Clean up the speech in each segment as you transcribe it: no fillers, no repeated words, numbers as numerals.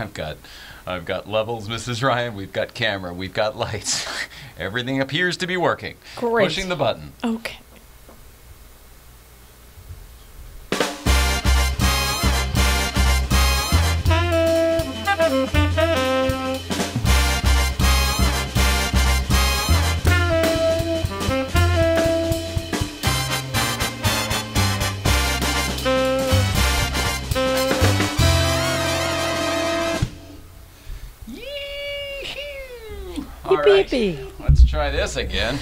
I've got levels, Mrs. Ryan. We've got camera. We've got lights. Everything appears to be working. Great. Pushing the button. Okay. Let's try this again.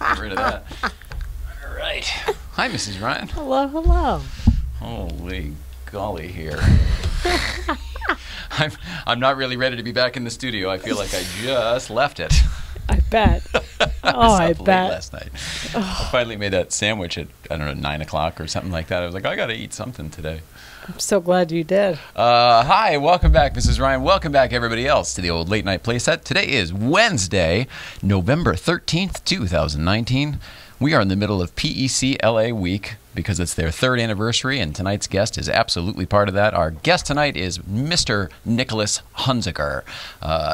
Get rid of that. All right. Hi, Mrs. Ryan. Hello, hello. Holy golly here. I'm not really ready to be back in the studio. I feel like I just left it. I bet. I bet. Last night. Oh. I finally made that sandwich at, I don't know, 9 o'clock or something like that. I was like, I got to eat something today. I'm so glad you did. Hi, welcome back, Mrs. Ryan. Welcome back, everybody else, to the old Late Night Playset. Today is Wednesday, November 13th, 2019. We are in the middle of PECLA week because it's their third anniversary, and tonight's guest is absolutely part of that. Our guest tonight is Mr. Nicolas Hunziker.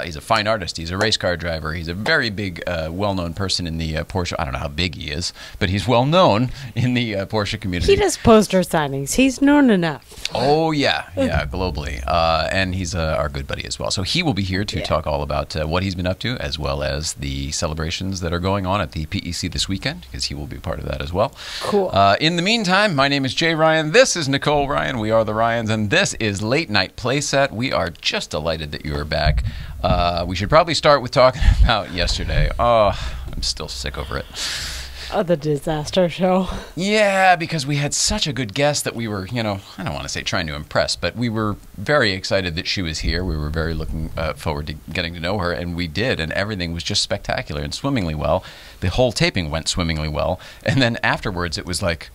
He's a fine artist. He's a race car driver. He's a very big, well-known person in the Porsche. I don't know how big he is, but he's well-known in the Porsche community. He does poster signings. He's known enough. Oh, yeah. Yeah, globally. And he's our good buddy as well. So he will be here to talk all about what he's been up to, as well as the celebrations that are going on at the PEC this weekend, because he will be part of that as well. Cool. In the meantime, my name is Jay Ryan. This is Nicole Ryan. We are the Ryans, and this is Late Night Playset. We are just delighted that you are back. We should probably start with talking about yesterday. Oh, I'm still sick over it. Oh, the disaster show. Yeah, because we had such a good guest that we were, you know, I don't want to say trying to impress, but we were very excited that she was here. We were very looking forward to getting to know her, and we did, and everything was just spectacular and swimmingly well. The whole taping went swimmingly well, and then afterwards it was like,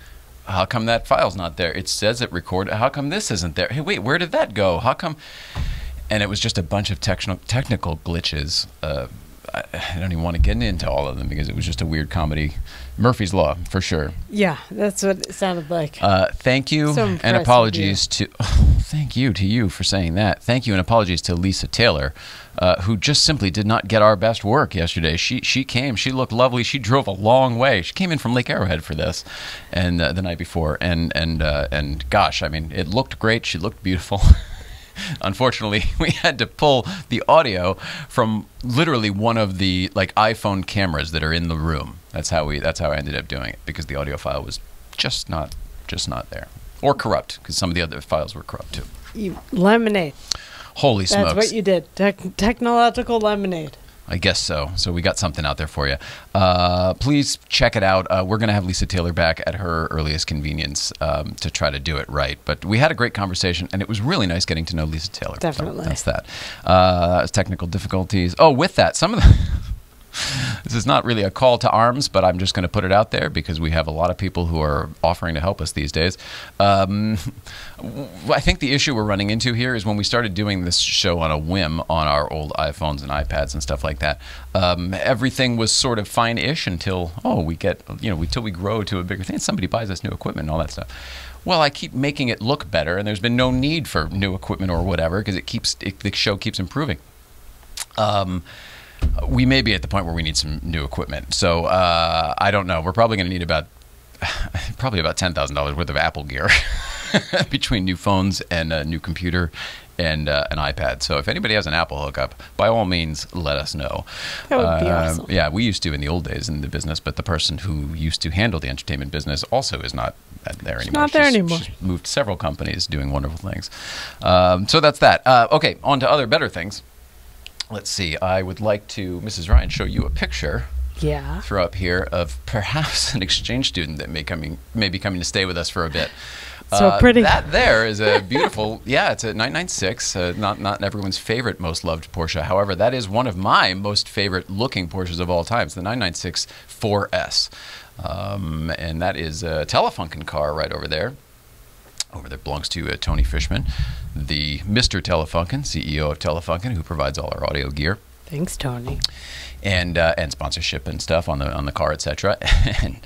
how come that file's not there? It says it recorded. How come this isn't there? Hey, wait, where did that go? How come? And it was just a bunch of technical glitches. I don't even want to get into all of them because it was just a weird comedy. Murphy's Law, for sure. Yeah, that's what it sounded like. Thank you and apologies to... Oh, thank you to you for saying that. Thank you and apologies to Lisa Taylor, who just simply did not get our best work yesterday. She came. She looked lovely. She drove a long way. She came in from Lake Arrowhead for this, and the night before. And gosh, I mean, it looked great. She looked beautiful. Unfortunately, we had to pull the audio from literally one of the like iPhone cameras that are in the room. That's how I ended up doing it, because the audio file was just not there, or corrupt, because some of the other files were corrupt too. You lemonade. Holy smokes! That's what you did. Technological lemonade. I guess so. So we got something out there for you. Please check it out. We're going to have Lisa Taylor back at her earliest convenience to try to do it right. But we had a great conversation, and it was really nice getting to know Lisa Taylor. Definitely. So that's that. Technical difficulties. Oh, with that, some of the... This is not really a call to arms, but I'm just going to put it out there because we have a lot of people who are offering to help us these days. I think the issue we're running into here is when we started doing this show on a whim on our old iPhones and iPads and stuff like that, everything was sort of fine-ish until, until we grow to a bigger thing. Somebody buys us new equipment and all that stuff. Well, I keep making it look better, and there's been no need for new equipment or whatever because the show keeps improving. We may be at the point where we need some new equipment. So I don't know. We're probably going to need about $10,000 worth of Apple gear between new phones and a new computer and an iPad. So if anybody has an Apple hookup, by all means, let us know. That would be awesome. Yeah, we used to in the old days in the business, but the person who used to handle the entertainment business also is not there anymore. She's not there anymore. She's moved several companies doing wonderful things. So that's that. Okay, on to other better things. Let's see. I would like to, Mrs. Ryan, show you a picture. Yeah. Throw up here of perhaps an exchange student that may be coming to stay with us for a bit. So pretty. That there is a beautiful. Yeah, it's a 996. Not everyone's favorite, most loved Porsche. However, that is one of my most favorite looking Porsches of all time. It's the 996 4S, and that is a Telefunken car right over there. Belongs to Tony Fishman, the Mr. Telefunken, CEO of Telefunken, who provides all our audio gear. Thanks, Tony. And sponsorship and stuff on the car, etc. And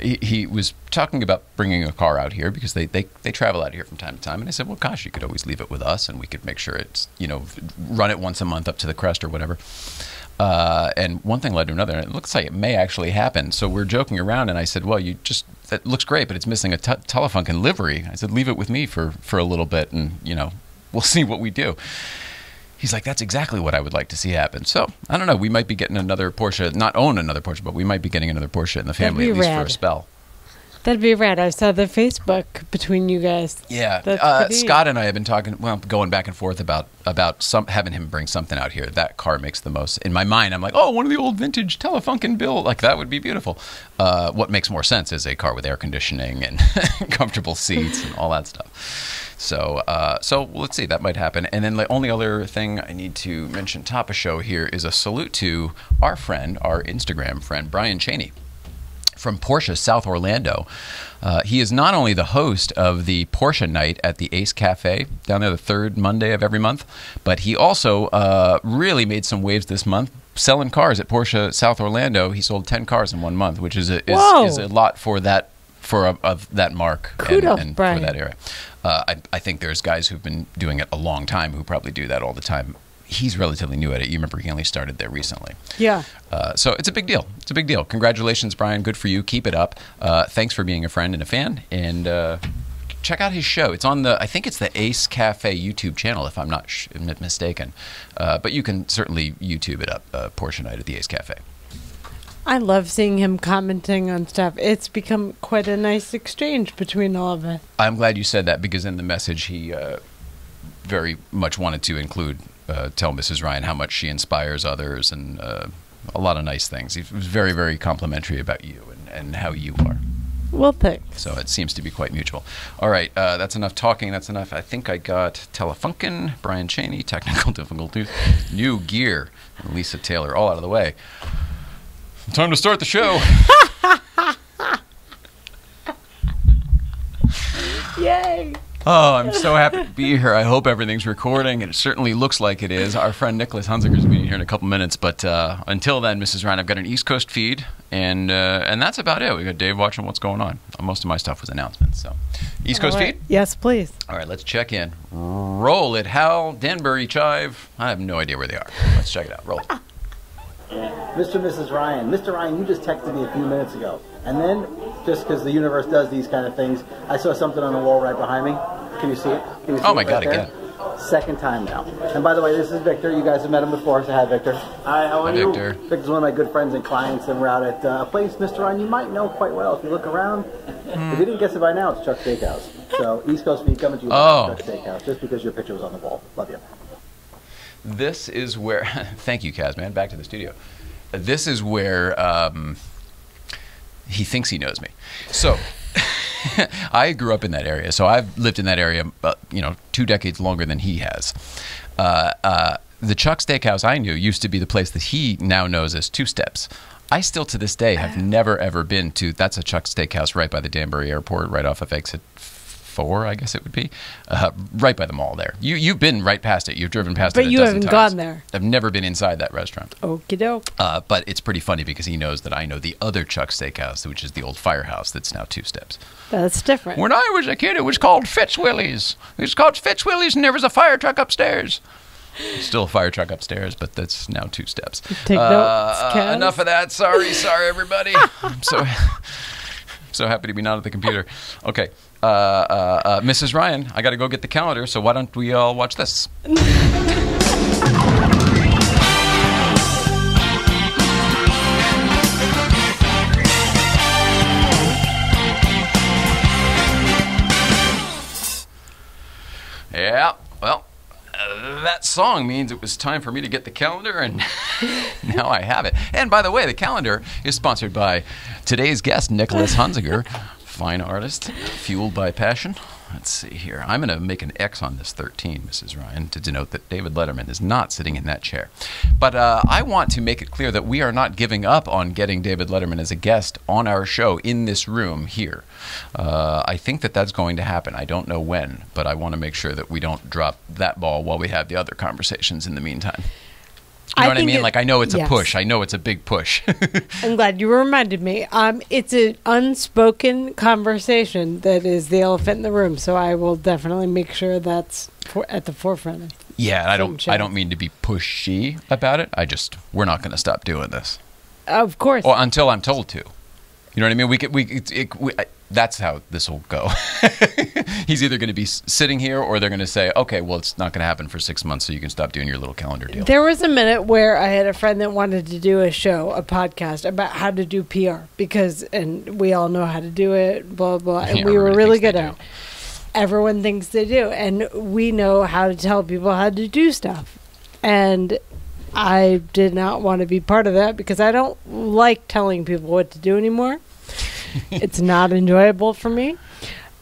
he was talking about bringing a car out here because they travel out here from time to time. And I said, well, gosh, you could always leave it with us, and we could make sure it's, you know, run it once a month up to the crest or whatever. And one thing led to another, and it looks like it may actually happen. So we're joking around, and I said, well, you just, that looks great, but it's missing a Telefunken livery. I said, leave it with me for a little bit, and, you know, we'll see what we do. He's like, that's exactly what I would like to see happen. So, I don't know, we might be getting another Porsche, not own another Porsche, but we might be getting another Porsche in the family, at least for a spell. That'd be rad. I saw the Facebook between you guys. Yeah. Scott and I have been talking, well, going back and forth about having him bring something out here. That car makes the most. In my mind, I'm like, oh, one of the old vintage Telefunken build. Like, that would be beautiful. What makes more sense is a car with air conditioning and comfortable seats and all that stuff. So, let's see. That might happen. And then the only other thing I need to mention top of show here is a salute to our friend, our Instagram friend, Brian Chaney, from Porsche South Orlando. He is not only the host of the Porsche Night at the Ace Cafe down there the third Monday of every month, but he also really made some waves this month selling cars at Porsche South Orlando. He sold 10 cars in one month, which is a lot for that of that mark. Kudos, and for that area. I think there's guys who've been doing it a long time who probably do that all the time. He's relatively new at it. You remember he only started there recently. Yeah. So it's a big deal. It's a big deal. Congratulations, Brian. Good for you. Keep it up. Thanks for being a friend and a fan. And check out his show. It's on the, I think it's the Ace Cafe YouTube channel, if I'm not mistaken. But you can certainly YouTube it up, Porsche Night at the Ace Cafe. I love seeing him commenting on stuff. It's become quite a nice exchange between all of us. I'm glad you said that, because in the message he very much wanted to include, tell Mrs. Ryan how much she inspires others, and a lot of nice things. He was very, very complimentary about you and how you are. Well, thanks. So it seems to be quite mutual. All right, that's enough talking. That's enough. I think I got Telefunken, Brian Chaney, technical difficulties, new gear, and Lisa Taylor all out of the way. Time to start the show. Yay. Oh, I'm so happy to be here. I hope everything's recording, and it certainly looks like it is. Our friend Nicolas Hunziker is going to be here in a couple minutes, but until then, Mrs. Ryan, I've got an East Coast feed, and that's about it. We've got Dave watching what's going on. Most of my stuff was announcements, so East Coast feed? Yes, please. All right, let's check in. Roll it, Hal, Danbury, Chive. I have no idea where they are. Let's check it out. Roll it. Mr. and Mrs. Ryan. Mr. Ryan, you just texted me a few minutes ago, and then, just because the universe does these kind of things, I saw something on the wall right behind me. Can you see it? Can you see it right there? Again. Second time now. And by the way, this is Victor. You guys have met him before, so hi, Victor. Hi, how are you? Victor. Victor's one of my good friends and clients, and we're out at a place, Mr. Ryan, you might know quite well if you look around. If you didn't guess it by now, it's Chuck's Steakhouse. So, East Coast Feed coming to you from Chuck's Steakhouse, just because your picture was on the wall. Love you. This is where, thank you, Kazman, back to the studio. This is where he thinks he knows me. So I grew up in that area. So I've lived in that area, you know, 2 decades longer than he has. The Chuck's Steakhouse I knew used to be the place that he now knows as Two Steps. I still to this day have never, ever been to, that's a Chuck's Steakhouse right by the Danbury Airport, right off of exit 4, I guess it would be, right by the mall there. You've been right past it. You've driven past it a dozen times. But you haven't gone there. I've never been inside that restaurant. Okie doke. But it's pretty funny because he knows that I know the other Chuck's Steakhouse, which is the old firehouse that's now Two Steps. That's different. When I was a kid, it was called Fitzwilly's. It was called Fitzwilly's, and there was a fire truck upstairs. Still a fire truck upstairs, but that's now Two Steps. Take notes, enough of that. Sorry, everybody. I'm so happy to be not at the computer. Okay. Mrs. Ryan, I got to go get the calendar, so why don't we all watch this? Yeah, well, that song means it was time for me to get the calendar, and now I have it. And by the way, the calendar is sponsored by today's guest, Nicolas Hunziker. Fine artist, fueled by passion. Let's see here. I'm going to make an X on this 13, Mrs. Ryan, to denote that David Letterman is not sitting in that chair. But I want to make it clear that we are not giving up on getting David Letterman as a guest on our show in this room here. I think that that's going to happen. I don't know when, but I want to make sure that we don't drop that ball while we have the other conversations in the meantime. You know what I mean? Like, I know it's a push. I know it's a big push. I'm glad you reminded me. It's an unspoken conversation that is the elephant in the room. So I will definitely make sure that's at the forefront of I don't mean to be pushy about it. I just, we're not going to stop doing this. Of course. Or until I'm told to. You know what I mean? That's how this will go. He's either going to be sitting here or they're going to say, okay, well, it's not going to happen for 6 months, so you can stop doing your little calendar deal. There was a minute where I had a friend that wanted to do a show, a podcast, about how to do PR because, and we all know how to do it, blah, blah, and we were really good at it. Everyone thinks they do, and we know how to tell people how to do stuff. And I did not want to be part of that because I don't like telling people what to do anymore. It's not enjoyable for me.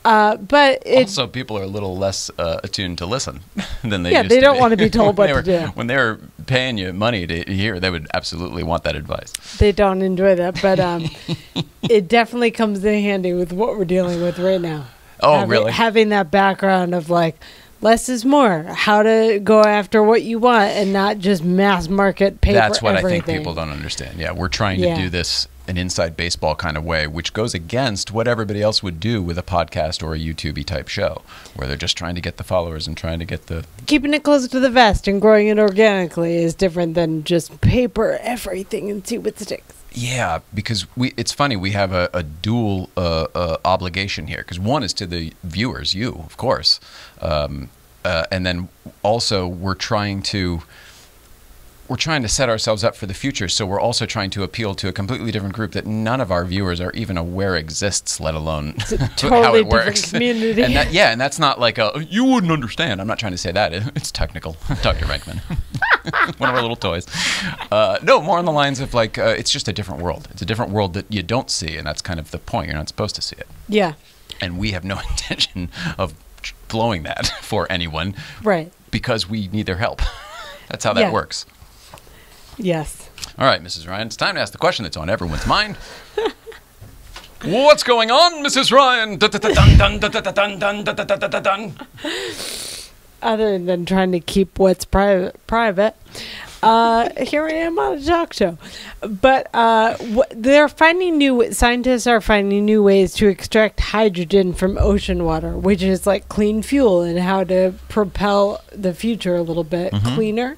Also, people are a little less attuned to listen than they used to be. Yeah, they don't want to be told what to do. When they were paying you money to hear, they would absolutely want that advice. They don't enjoy that, but it definitely comes in handy with what we're dealing with right now. Oh, really? Having that background of like, less is more. How to go after what you want and not just mass market paper. That's what everything. I think people don't understand. Yeah, we're trying to do this an inside baseball kind of way, which goes against what everybody else would do with a podcast or a YouTube-y type show, where they're just trying to get the followers and trying to get the... Keeping it close to the vest and growing it organically is different than just paper everything and see what sticks. Yeah, because it's funny, we have a dual obligation here, because one is to the viewers, you, of course, and then also we're trying to set ourselves up for the future, so we're also trying to appeal to a completely different group that none of our viewers are even aware exists, let alone totally how it works. Community. And that, yeah, and that's not like a, you wouldn't understand. I'm not trying to say that. It's technical, Dr. Renkman. One of our little toys. No, more on the lines of like, it's just a different world. It's a different world that you don't see, and that's kind of the point. You're not supposed to see it. Yeah. And we have no intention of blowing that for anyone. Right. Because we need their help. That's how that works. Yes. All right, Mrs. Ryan, it's time to ask the question that's on everyone's mind. What's going on, Mrs. Ryan? Other than trying to keep what's private, here I am on a talk show. But they're finding scientists are finding new ways to extract hydrogen from ocean water, which is like clean fuel and how to propel the future a little bit cleaner.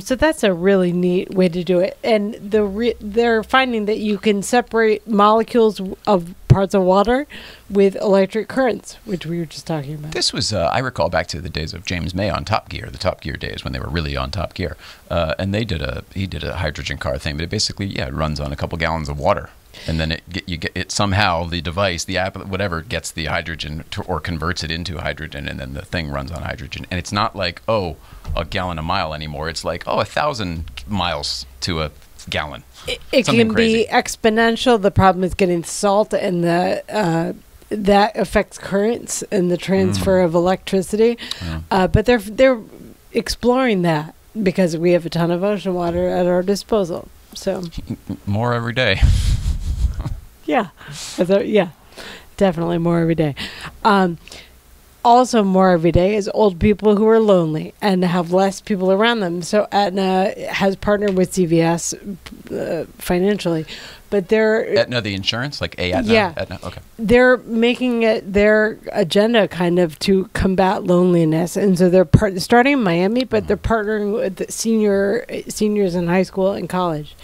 So that's a really neat way to do it. And they're finding that you can separate molecules of parts of water with electric currents, which we were just talking about. This was, I recall back to the days of James May on Top Gear, the Top Gear days when they were really on Top Gear. And he did a hydrogen car thing, but it basically, it runs on a couple gallons of water. And then you get it somehow, the device, the app, whatever, gets the hydrogen or converts it into hydrogen, and then the thing runs on hydrogen. And it's not like, oh, a gallon a mile anymore. It's like, oh, 1,000 miles to a gallon. It can be exponential. The problem is getting salt, and that affects currents and the transfer of electricity. Yeah. But they're exploring that because we have a ton of ocean water at our disposal. So more every day. Yeah. Yeah, definitely more every day. Also more every day is old people who are lonely and have less people around them. So Aetna has partnered with CVS financially, but they're... Aetna, the insurance? Like Aetna? Yeah. Aetna? Okay. They're making it their agenda kind of to combat loneliness. And so they're starting in Miami, but they're partnering with seniors in high school and college.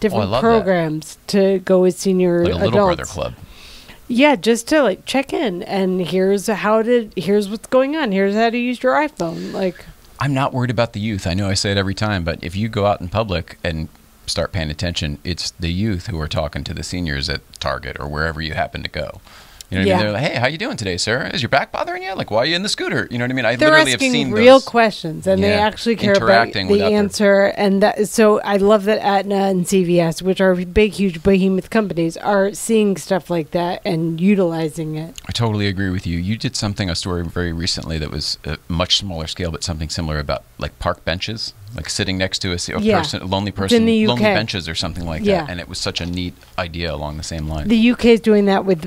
Different programs to go with senior adults. Like a Little Brother Club. Yeah, just to like check in and here's what's going on. Here's how to use your iPhone. Like, I'm not worried about the youth. I know I say it every time, but if you go out in public and start paying attention, it's the youth who are talking to the seniors at Target or wherever you happen to go. You know what I mean? They're like, hey, how you doing today, sir? Is your back bothering you? Like, why are you in the scooter? You know what I mean? They're literally have seen real those questions, and they actually care about the answer. And that, so I love that Aetna and CVS, which are big, huge behemoth companies, are seeing stuff like that and utilizing it. I totally agree with you. You did a story very recently that was a much smaller scale, but something similar about like park benches. like sitting next to a lonely person, lonely benches or something like that. And it was such a neat idea along the same line. The UK is doing that with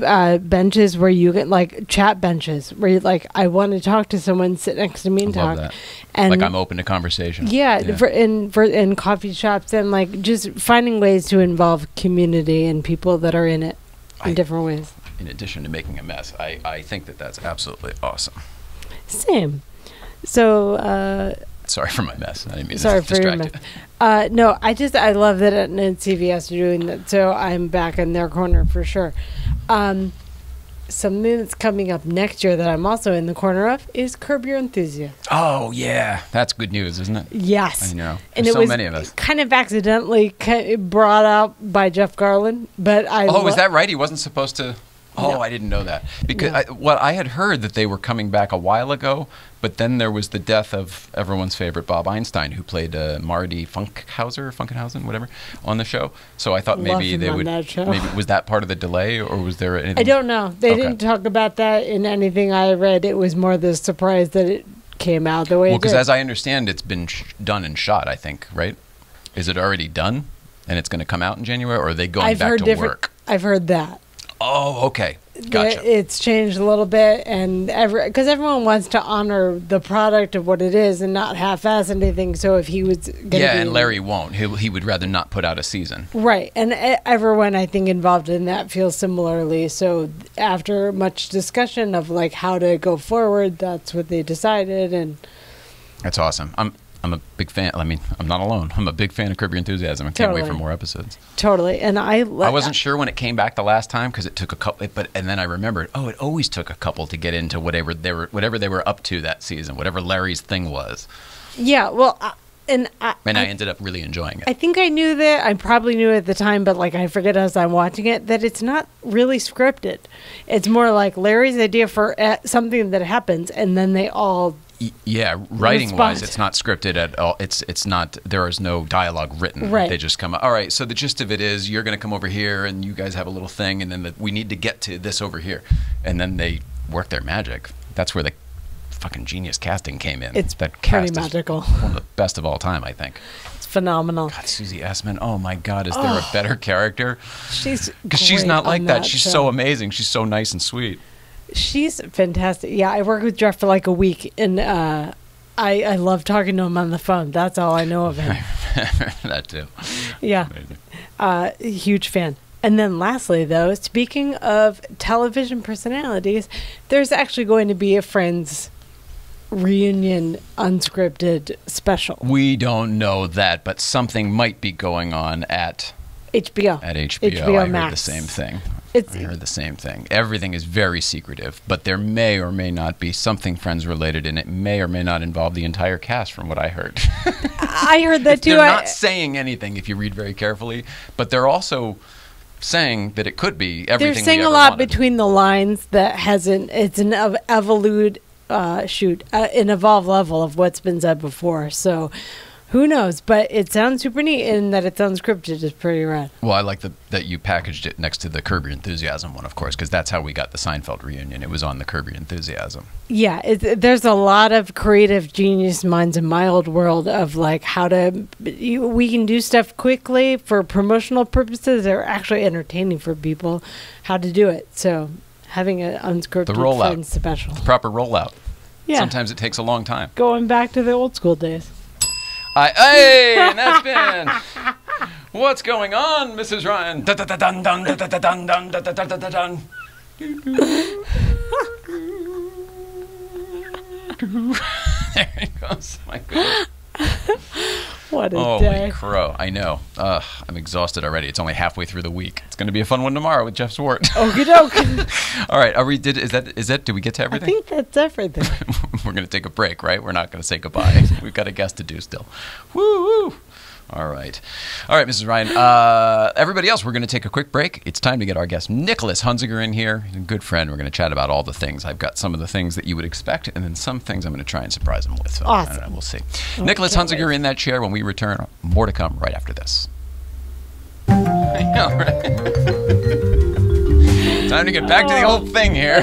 benches where you get like chat benches where you're like, I want to talk to someone, sit next to me and talk. That. And like I'm open to conversation. Yeah. In coffee shops and like just finding ways to involve community and people that are in it in different ways. In addition to making a mess, I think that that's absolutely awesome. Same. So, sorry for my mess. I didn't mean to distract you. No, I love that Aetna and CVS are doing that, so I'm back in their corner for sure. Something that's coming up next year that I'm also in the corner of is Curb Your Enthusiasm. Oh, yeah. That's good news, isn't it? Yes. I know. And it was many of us. Kind of accidentally brought up by Jeff Garland, but I... Oh, is that right? He wasn't supposed to... Oh, no. I didn't know that. Because I had heard that they were coming back a while ago, but then there was the death of everyone's favorite Bob Einstein, who played Marty Funkenhausen, whatever, on the show. So I thought maybe they would... Maybe, was that part of the delay, or was there anything? I don't know. They didn't talk about that in anything I read. It was more the surprise that it came out the way it did. Well, because as I understand, it's been done and shot, I think, right? Is it already done, and it's going to come out in January, or are they going back to work? I've heard that. Oh, okay. Gotcha. It's changed a little bit, and because everyone wants to honor the product of what it is and not half-ass anything. So if he was going to and Larry won't. He would rather not put out a season. Right, and everyone I think involved in that feels similarly. So after much discussion of like how to go forward, that's what they decided, and that's awesome. I'm a big fan. I mean, I'm not alone. I'm a big fan of Curb Your Enthusiasm. I can't wait for more episodes. Totally. And I wasn't sure when it came back the last time because it took a couple. And then I remembered. Oh, it always took a couple to get into whatever they were up to that season, whatever Larry's thing was. Yeah. Well, I ended up really enjoying it. I think I knew that. I probably knew at the time, but like I forget as I'm watching it that it's not really scripted. It's more like Larry's idea for something that happens, and then they all. Yeah, writing-wise, it's not scripted at all. It's not. There is no dialogue written. Right. They just come up. All right. So the gist of it is, you're going to come over here, and you guys have a little thing, and then we need to get to this over here, and then they work their magic. That's where the fucking genius casting came in. It's that cast pretty magical. One of the best of all time, I think. It's phenomenal. God, Susie Essman. Oh my God, is there a better character? She's because she's not like that. She's so amazing. She's so nice and sweet. She's fantastic. Yeah, I worked with Jeff for like a week, and I love talking to him on the phone. That's all I know of him. That too. Yeah. Huge fan. And then lastly, though, speaking of television personalities, there's actually going to be a Friends reunion unscripted special. We don't know that, but something might be going on at... HBO. At HBO I Max. Heard the same thing. I heard the same thing. Everything is very secretive, but there may or may not be something Friends-related, and it may or may not involve the entire cast from what I heard. I heard that too. They're not saying anything if you read very carefully, but they're also saying that it could be everything. They're saying we ever a lot wanted. Between the lines that hasn't, it's an evolved level of what's been said before, so... Who knows? But it sounds super neat, and that it's unscripted is pretty rad. Well, I like that you packaged it next to the Curb Your Enthusiasm one, of course, because that's how we got the Seinfeld reunion. It was on the Curb Your Enthusiasm. Yeah, there's a lot of creative genius minds in my old world of like how to we can do stuff quickly for promotional purposes or actually entertaining for people. How to do it? So having an unscripted Friends special, the proper rollout. Yeah, sometimes it takes a long time. Going back to the old school days. Hey, and that's been What's Going On, Mrs. Ryan. There it goes. My goodness. What a day. Holy crow. I know. I'm exhausted already. It's only halfway through the week. It's going to be a fun one tomorrow with Jeff Zwart. Okie doke. All right. Did we get to everything? I think that's everything. We're going to take a break, right? We're not going to say goodbye. We've got a guest to do still. Woo-woo. All right. All right, Mrs. Ryan. Everybody else, we're going to take a quick break. It's time to get our guest, Nicolas Hunziker, in here. He's a good friend. We're going to chat about all the things. I've got some of the things that you would expect, and then some things I'm going to try and surprise him with. So awesome. I don't know, we'll see. Okay. Nicolas Hunziker in that chair when we return. More to come right after this. I know, right? Time to get back to the old thing here.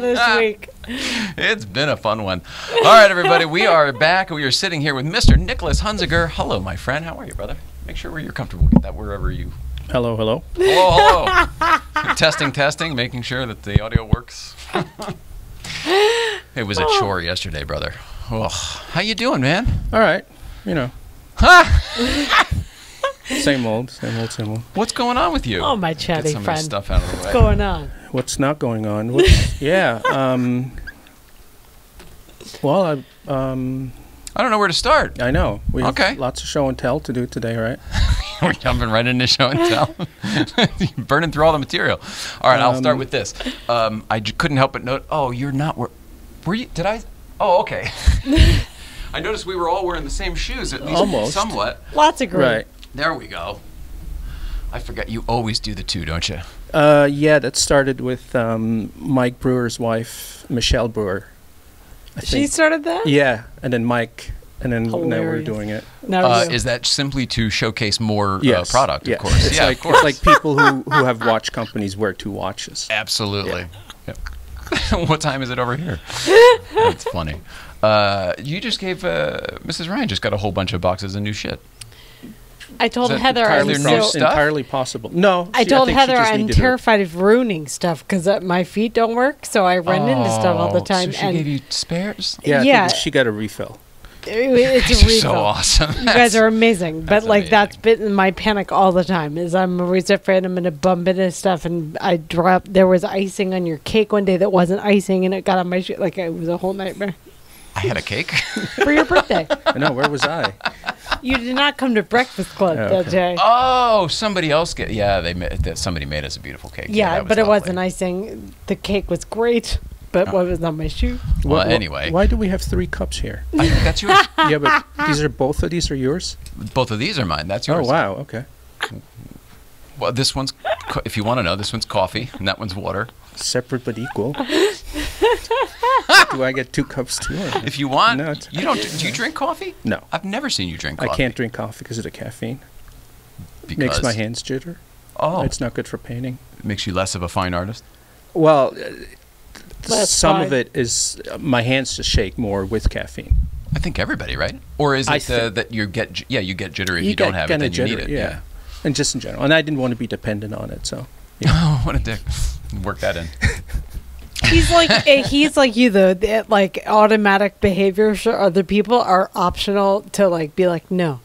This week. It's been a fun one. All right, everybody, we are back. We are sitting here with Mr. Nicolas Hunziker. Hello, my friend. How are you, brother? Make sure you're comfortable with that wherever you... Hello, hello. Hello, hello. Testing, making sure that the audio works. It was a chore yesterday, brother. Oh, how you doing, man? All right. You know. Huh? Same old, same old, same old. What's going on with you? Oh, my chatty friend. Get some of this stuff out of the way. What's going on? What's not going on? Yeah. Well, I don't know where to start. I know. We have lots of show and tell to do today, right? We're jumping right into show and tell. You're burning through all the material. All right, I'll start with this. I couldn't help but note. Oh, you're not. Were you? Did I? Oh, okay. I noticed we were all wearing the same shoes, at least somewhat. Lots of green. Right. There we go. I forgot you always do the two, don't you? Yeah, that started with Mike Brewer's wife, Michelle Brewer. She started that? Yeah, and then Mike, and then Hilarious. Now we're doing it. Is that simply to showcase more product, of course? It's like, of course. It's like people who have watch companies wear two watches. Absolutely. Yeah. Yep. What time is it over here? That's funny. You just gave, Mrs. Ryan just got a whole bunch of boxes of new shit. I told Heather entirely possible. No, I told Heather I'm terrified of ruining stuff because my feet don't work, so I run into stuff all the time. So she gave you spares? Yeah, I think she got a refill. It's a refill. So awesome! You guys are amazing, but like that's been my panic all the time. Is I'm always afraid I'm going to bump into stuff, and I dropped. There was icing on your cake one day that wasn't icing, and it got on my shoe. Like it was a whole nightmare. I had a cake for your birthday. I know. Where was I? You did not come to Breakfast Club that day. Oh, somebody else somebody made us a beautiful cake. Yeah, but it wasn't icing. The cake was great, but what was on my shoe? Well, anyway, why do we have three cups here? I think that's yours. Yeah, but both of these are yours. Both of these are mine. That's yours. Oh wow, okay. Well, this one's if you want to know, this one's coffee and that one's water. Separate but equal. Do I get two cups too? If you want, no, you don't. Do you drink coffee? No, I've never seen you drink coffee. I can't drink coffee because of the caffeine. Because makes my hands jitter. Oh, it's not good for painting. It makes you less of a fine artist. Well, some of it is my hands just shake more with caffeine. I think everybody, right? Or is it that you get? Yeah, you get jittery if you don't have it. Then you need it. Yeah, and just in general. And I didn't want to be dependent on it, so. Yeah. Oh, what a dick! Work that in. He's like you though. That like automatic behaviors for other people are optional to like be like, no,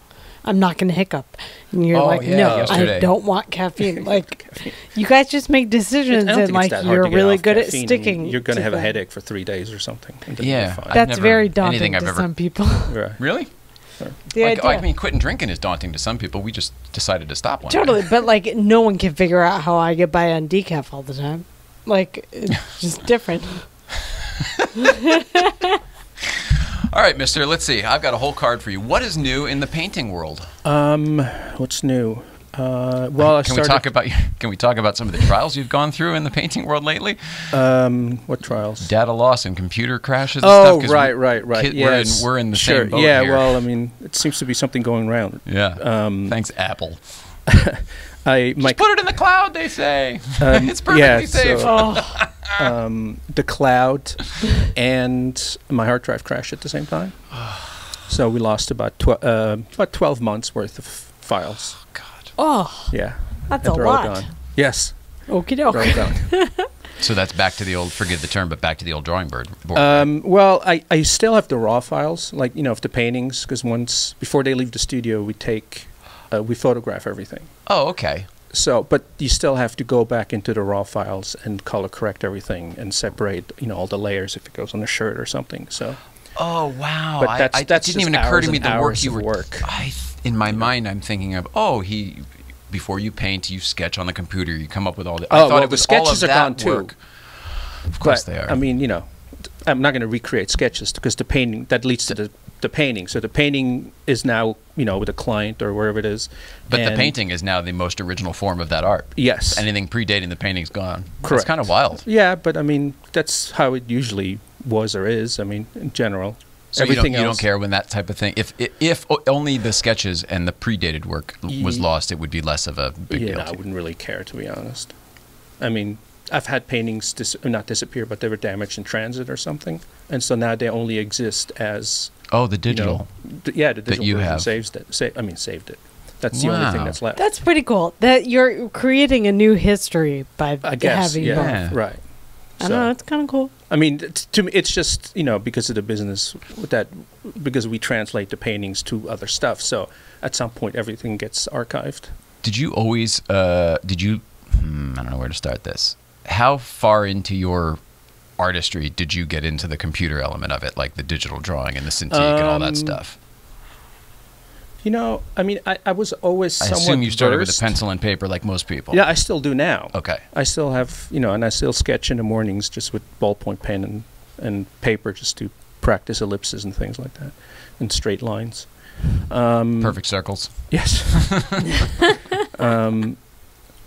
I'm not going to hiccup, and you're no, yesterday. I don't want caffeine. Like, you guys just make decisions, and like you're really good at sticking. You're going to have a headache for 3 days or something. Yeah, that's very daunting to some people. Really? I mean, quitting drinking is daunting to some people. We just decided to stop one. Totally, but like no one can figure out how I get by on decaf all the time. Like, it's just different. All right, mister, let's see. I've got a whole card for you. What is new in the painting world? What's new? Well, can we talk about some of the trials you've gone through in the painting world lately? What trials? Data loss and computer crashes and stuff. Oh, right. Yes. We're in the same boat here. Well, I mean, it seems to be something going around. Yeah. Thanks, Apple. Just put it in the cloud, they say. It's perfectly safe. So, the cloud and my hard drive crashed at the same time. So we lost about 12 months worth of files. Oh, God. Oh. Yeah. That's a lot. Gone. Yes. Okie doke. So that's back to the old, forgive the term, but back to the old drawing board. Well, I still have the raw files, like, you know, of the paintings, because before they leave the studio, we photograph everything. Oh, okay. So, but you still have to go back into the raw files and color correct everything and separate, you know, all the layers if it goes on a shirt or something. So. Oh wow! But that didn't even occur to me the work you were. In my mind, I'm thinking of before you paint, you sketch on the computer. You come up with all the. I thought it was the sketches all of that are gone work. Too. Of course they are. I mean, you know, I'm not going to recreate sketches because the painting that leads to the painting. So the painting is now, you know, with a client or wherever it is. But the painting is now the most original form of that art. Yes. Anything predating the painting's gone. Correct. It's kind of wild. Yeah, but I mean, that's how it usually was or is. I mean, in general. So you don't care when that type of thing. If only the sketches and the predated work was lost, it would be less of a big deal. Yeah, I wouldn't really care, to be honest. I mean, I've had paintings not disappear, but they were damaged in transit or something, and so now they only exist as the digital. The digital that you version have saves it. Saved it. That's the only thing that's left. That's pretty cool. That you're creating a new history by having both. Right. So, I don't know. It's kind of cool. I mean, to me, it's just because of the business because we translate the paintings to other stuff. So at some point, everything gets archived. Did you always? I don't know where to start this. How far into your artistry did you get into the computer element of it, like the digital drawing and the Cintiq and all that stuff? You know, I mean, I was always somewhat versed. I assume you started with a pencil and paper like most people. Yeah, I still do now. Okay. I still have, and I still sketch in the mornings just with ballpoint pen and paper just to practice ellipses and things like that and straight lines. Perfect circles. Yes.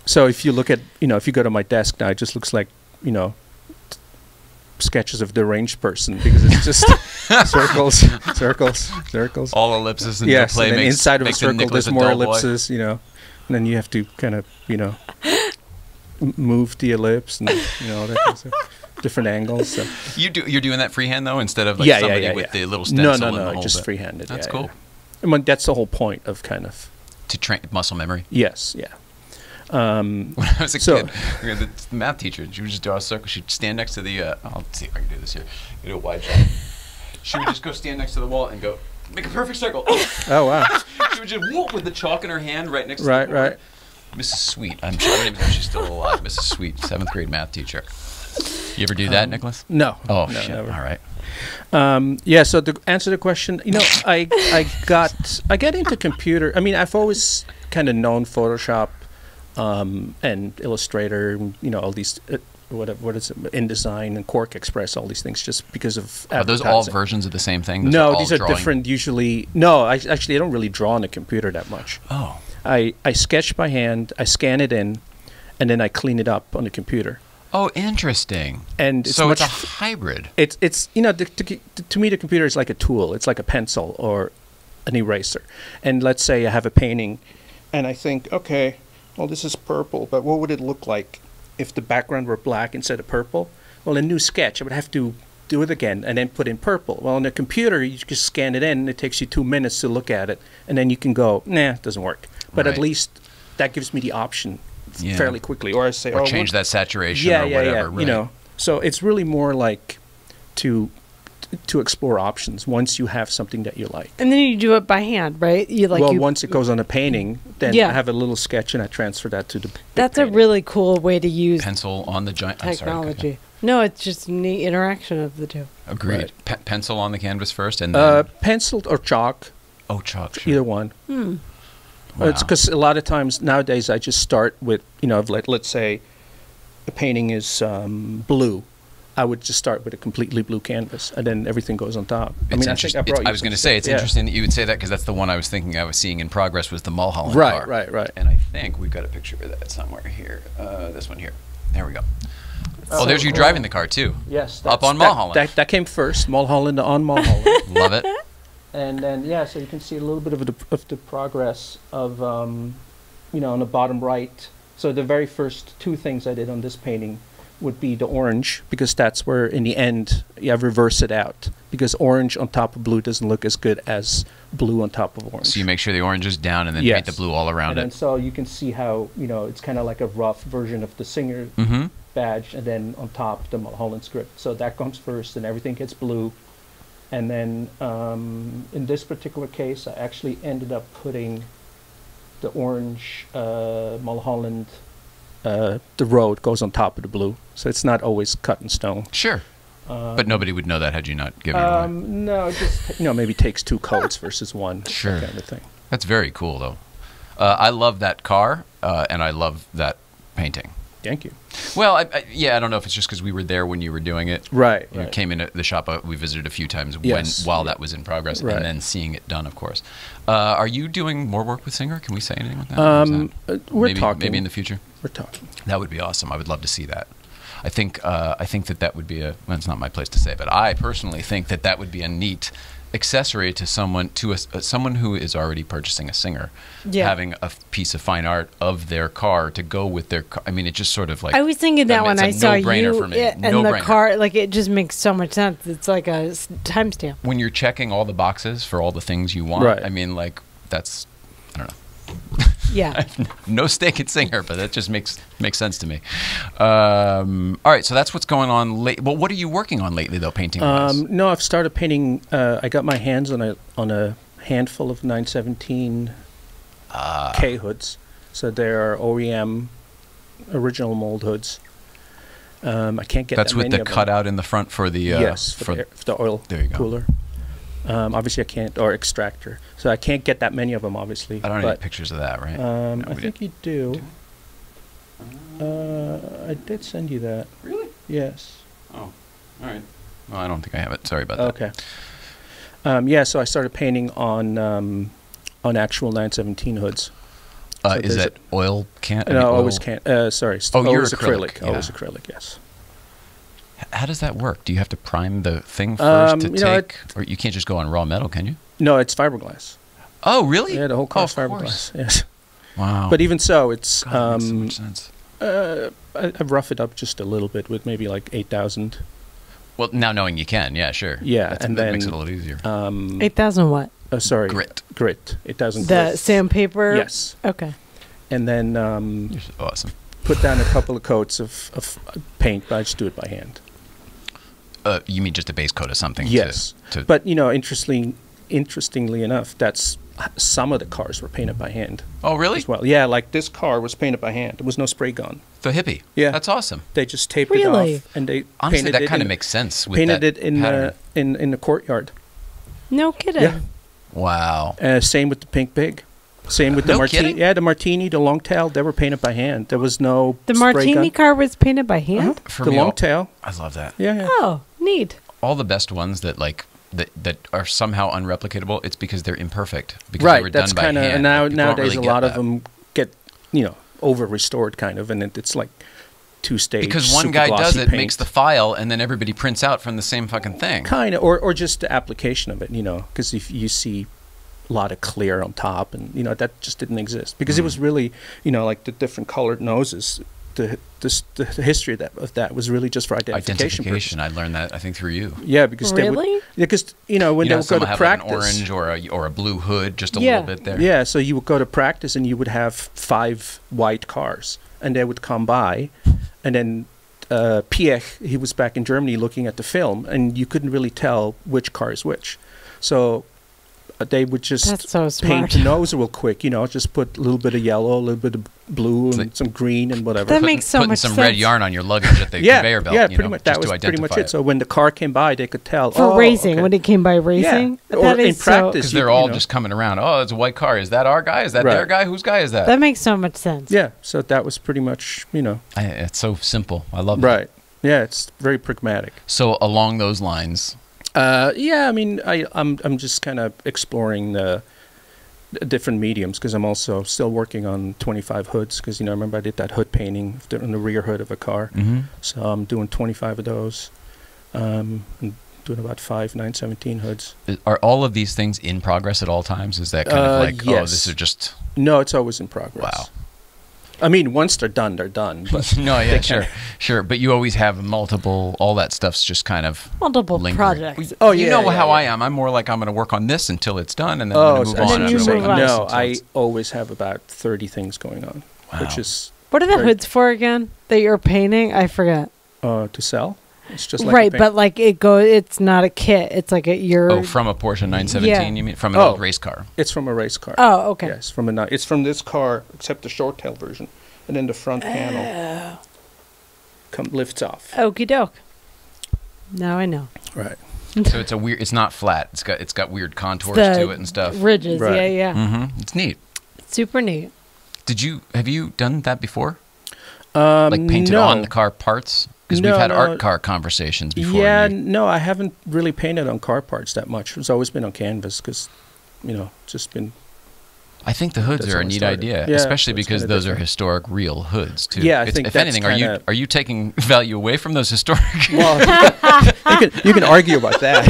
So if you look at, if you go to my desk now, it just looks like, sketches of deranged person because it's just circles, circles, circles. All ellipses. And yes, and then inside of a circle there's more ellipses, and then you have to kind of, move the ellipse and, all that kind of stuff. Different angles. So. You're doing that freehand, though, instead of like somebody with the little stencil? No, just freehanded. That's cool. Yeah. I mean, that's the whole point of kind of... To train muscle memory? Yes, yeah. When I was a kid, the math teacher, she would just draw a circle. She'd stand next to the, I'll see if I can do this here. You do a wide shot. She would just go stand next to the wall and go, make a perfect circle. Oh, wow. She would just whoop with the chalk in her hand right next to the board. Mrs. Sweet, I'm sure her name is, she's still alive. Mrs. Sweet, 7th grade math teacher. You ever do that, Nicholas? No. Oh, no, shit. Never. All right. Yeah, so to answer the question, I got into computer. I mean, I've always kind of known Photoshop. And Illustrator, all these, what is it, InDesign and Quark Express, all these things, just because of. Are those all versions of the same thing? Those no, are these are drawing? Different. Usually, no. I don't really draw on a computer that much. Oh. I sketch by hand. I scan it in, and then I clean it up on the computer. Oh, interesting. And it's so it's a hybrid. It's to me the computer is like a tool. It's like a pencil or an eraser. And let's say I have a painting, and I think, okay. Well, this is purple, but what would it look like if the background were black instead of purple? Well, in a new sketch, I would have to do it again and then put in purple. Well, on the computer, you just scan it in, and it takes you 2 minutes to look at it, and then you can go, nah, it doesn't work. But at least that gives me the option fairly quickly. Or I say, or change that saturation or whatever. Yeah, right. So it's really more like to explore options once you have something that you like. And then you do it by hand, right? Once it goes on a painting, then I have a little sketch and I transfer that to the That's painting. A really cool way to use pencil on the giant technology. Sorry, no, it's just neat interaction of the two. Agreed. Right. Pencil on the canvas first and then pencil or chalk. Oh, chalk. Sure. Either one. Hmm. Wow. It's because a lot of times nowadays I just start with, let's say the painting is blue. I would just start with a completely blue canvas, and then everything goes on top. I was going to say it's interesting that you would say that because that's the one I was thinking I was seeing in progress was the Mulholland car. Right. And I think we've got a picture of that somewhere here. This one here. There we go. Oh, there's you driving the car too. Yes. Up on Mulholland. That came first. Mulholland on Mulholland. Love it. And then so you can see a little bit of the progress of on the bottom right. So the very first two things I did on this painting would be the orange, because that's where in the end reverse it out, because orange on top of blue doesn't look as good as blue on top of orange. So you make sure the orange is down and then paint the blue all around it. And so you can see how it's kind of like a rough version of the Singer badge, and then on top the Mulholland script. So that comes first, and everything gets blue. And then in this particular case, I actually ended up putting the orange Mulholland. The road goes on top of the blue, so it's not always cut in stone. Sure, but nobody would know that had you not given it away. No, it just maybe takes two coats versus one. Sure, that kind of thing. That's very cool, though. I love that car, and I love that painting. Thank you. Well, I don't know if it's just because we were there when you were doing it. Right. You came into the shop. We visited a few times while that was in progress, and then seeing it done, of course. Are you doing more work with Singer? Can we say anything with that? Maybe in the future. We're talking. That would be awesome. I would love to see that. I think that would be a. Well, it's not my place to say, but I personally think that would be a neat accessory to someone someone who is already purchasing a Singer, yeah, having a piece of fine art of their car to go with their car. I mean, it just sort of like, I was thinking that when I saw you and the car, like it just makes so much sense. It's like a timestamp. When you're checking all the boxes for all the things you want, right. I mean, like that's, I don't know. Yeah. No stake at Singer, but that just makes sense to me. All right, so that's what's going on late. Well, what are you working on lately, though, painting-wise? No, I've started painting. I got my hands on a handful of 917 K hoods. So they are OEM original mold hoods. I can't get that's that with the cutout in the front for the yes for the oil cooler. Obviously I can't, or extractor. So I can't get that many of them, obviously. I don't have any pictures of that, right? No, I think you do. I did send you that. Really? Yes. Oh, all right. Well, I don't think I have it. Sorry about that. Okay. Yeah, so I started painting on actual 917 hoods. So is that oil can? No, always can. Sorry. Oh, you're acrylic. Yeah. Always acrylic, yes. How does that work? Do you have to prime the thing first to take, or you can't just go on raw metal, can you? No, it's fiberglass. Oh, really? Yeah, the whole car's fiberglass. Yes. Wow. But even so, it's God, that makes so much sense. I've roughed it up just a little bit with maybe like 8,000. Well, now knowing you can, yeah, sure. Yeah, and that makes it a little easier. 8,000 what? Oh, sorry, grit. 8,000. The sandpaper. Yes. Okay. And then you're awesome. Put down a couple of coats of paint, but I just do it by hand. You mean just a base coat of something? Yes. But, you know, interestingly enough, that's some of the cars were painted by hand. Oh, really? As well. Yeah, like this car was painted by hand. There was no spray gun. The hippie. Yeah. That's awesome. They just taped it off. And they honestly, that kind of makes sense. With painted that it in the courtyard. No kidding. Yeah. Wow. Same with the Pink Pig. Same with the Martini. Kidding? Yeah, the Martini, the Longtail, they were painted by hand. There was no spray gun. The Martini car was painted by hand? For the Longtail. I love that. Yeah, yeah. Oh, neat. All the best ones that like that are somehow unreplicatable, it's because they're imperfect. Because they were done by hand. Right, that's kind of, nowadays a lot of them get, you know, over-restored kind of, and it's like two-stage because one guy does it, makes the file, and then everybody prints out from the same fucking thing. Kind of, or just the application of it, you know, because if you see lot of clear on top, and you know that just didn't exist because it was really, you know, like the different colored noses, the history of that was really just for identification. I learned that I think through you. Yeah, because because you know when they would go to practice, like an orange or a blue hood, just a little bit there. Yeah, so you would go to practice and you would have 5 white cars, and they would come by, and then Piech, he was back in Germany looking at the film, and you couldn't really tell which car is which, so. They would just paint the nose real quick, you know, just put a little bit of yellow, a little bit of blue, and some green and whatever. That makes so much sense. Putting some red yarn on your luggage at the conveyor belt. Yeah, pretty much. That was pretty much it. So when the car came by, they could tell. For racing, when it came by racing. Yeah. Or in practice. Because they're all just coming around. Oh, it's a white car. Is that our guy? Is that their guy? Whose guy is that? That makes so much sense. Yeah, so that was pretty much, you know. It's so simple. I love it. Right. Yeah, it's very pragmatic. So along those lines... yeah, I mean, I'm just kind of exploring the different mediums because I'm also still working on 25 hoods because, you know, remember I did that hood painting on the rear hood of a car. Mm-hmm. So I'm doing 25 of those. I'm doing about 5 917 hoods. Are all of these things in progress at all times? Is that kind of like, yes. Oh, this is just... No, it's always in progress. Wow. I mean, once they're done, they're done. But no, yeah, sure. But you always have multiple. All that stuff's just kind of multiple projects. Oh, yeah, you know how I am. I'm more like I'm going to work on this until it's done, and then I'm going to move on. No, I always have about 30 things going on, which is what are the hoods for again? That you're painting? I forget. To sell. It's just like but like it goes. It's not a kit. It's like your from a Porsche 917. Yeah. You mean from an old race car? It's from a race car. Oh, okay. Yes, it's from this car, except the short tail version, and then the front panel lifts off. Okie doke. Now I know. Right. So it's a weird. It's not flat. It's got weird contours to it and stuff. Ridges. Right. Yeah. Yeah. Mm-hmm. It's neat. It's super neat. Have you done that before? Like painted on the car parts. Because we've had art car conversations before. Yeah, no, I haven't really painted on car parts that much. It's always been on canvas because, you know, it's just been... I think the hoods are a neat idea, especially because those are historic real hoods, too. Yeah, I think if anything, are you taking value away from those historic... Well, you can argue about that.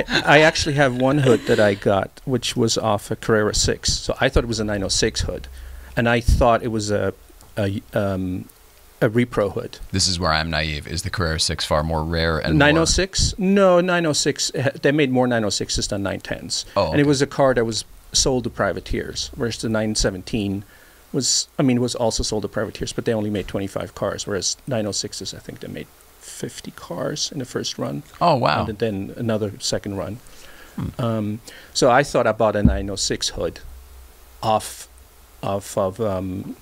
I actually have one hood that I got, which was off a Carrera 6. So I thought it was a 906 hood, and I thought it was a repro hood. This is where I'm naive. Is the Carrera 6 far more rare? And 906? No, 906. They made more 906s than 910s. Oh, okay. And it was a car that was sold to privateers, whereas the 917 was, I mean, was also sold to privateers, but they only made 25 cars, whereas 906s, I think they made 50 cars in the first run. Oh, wow. And then another second run. Hmm. So I thought I bought a 906 hood off of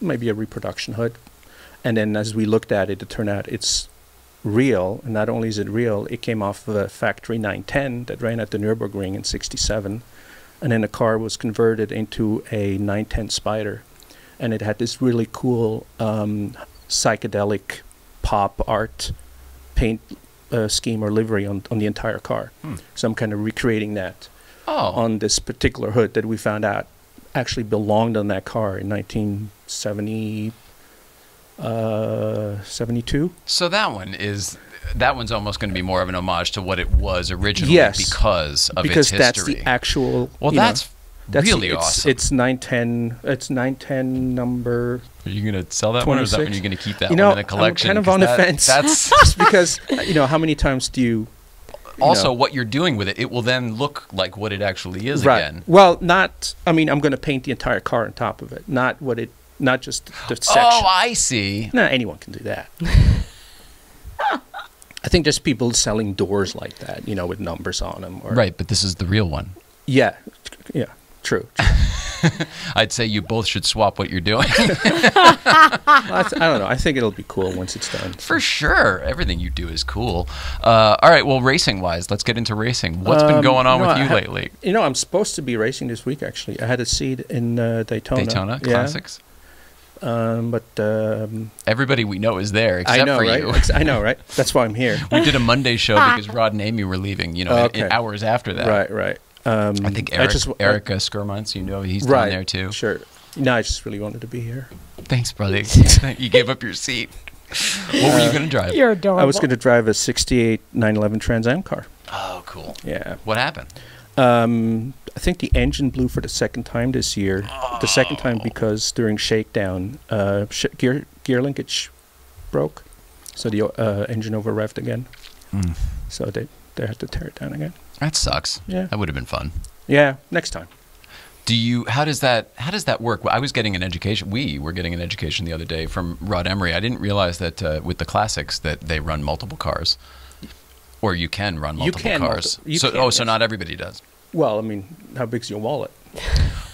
maybe a reproduction hood. And then as we looked at it, it turned out it's real. And not only is it real, it came off of a factory 910 that ran at the Nürburgring in 67. And then the car was converted into a 910 Spider. And it had this really cool psychedelic pop art paint scheme or livery on the entire car. Hmm. So I'm kind of recreating that on this particular hood that we found out actually belonged on that car in 1972. So that one's almost going to be more of an homage to what it was originally, because of its history. That's the actual. Well, that's really awesome. It's 910. It's 910 number. Are you going to sell that 26? One, or is that one you're going to keep that one in a collection? I'm kind of on the fence. That's just because how many times do you? Also, what you're doing with it, it will then look like what it actually is again. Well, not. I mean, I'm going to paint the entire car on top of it, not what it. Not just the section. Oh, I see. No, anyone can do that. I think there's people selling doors like that, with numbers on them. Or, right, but this is the real one. Yeah, yeah, true. I'd say you both should swap what you're doing. I don't know. I think it'll be cool once it's done. For sure. Everything you do is cool. All right, well, racing-wise, let's get into racing. What's been going on with you lately? I'm supposed to be racing this week, actually. I had a seed in Daytona. Daytona Classics? Yeah. But everybody we know is there except for you. I know, right? That's why I'm here. We did a Monday show because Rod and Amy were leaving, hours after that. Right, right. I think Erica Skirmont, he's down there too. Sure. No, I just really wanted to be here. Thanks, brother. You gave up your seat. What were you going to drive? You're adorable. I was going to drive a 68 911 Trans Am car. Oh, cool. Yeah. What happened? I think the engine blew for the second time this year. Oh. The second time because during shakedown, gear linkage broke, so the engine over revved again. Mm. So they had to tear it down again. That sucks. Yeah, that would have been fun. Yeah, next time. How does that work? I was getting an education. We were getting an education the other day from Rod Emery. I didn't realize that with the classics that they run multiple cars, or you can run multiple cars. So not everybody does. Well, I mean, how big's your wallet?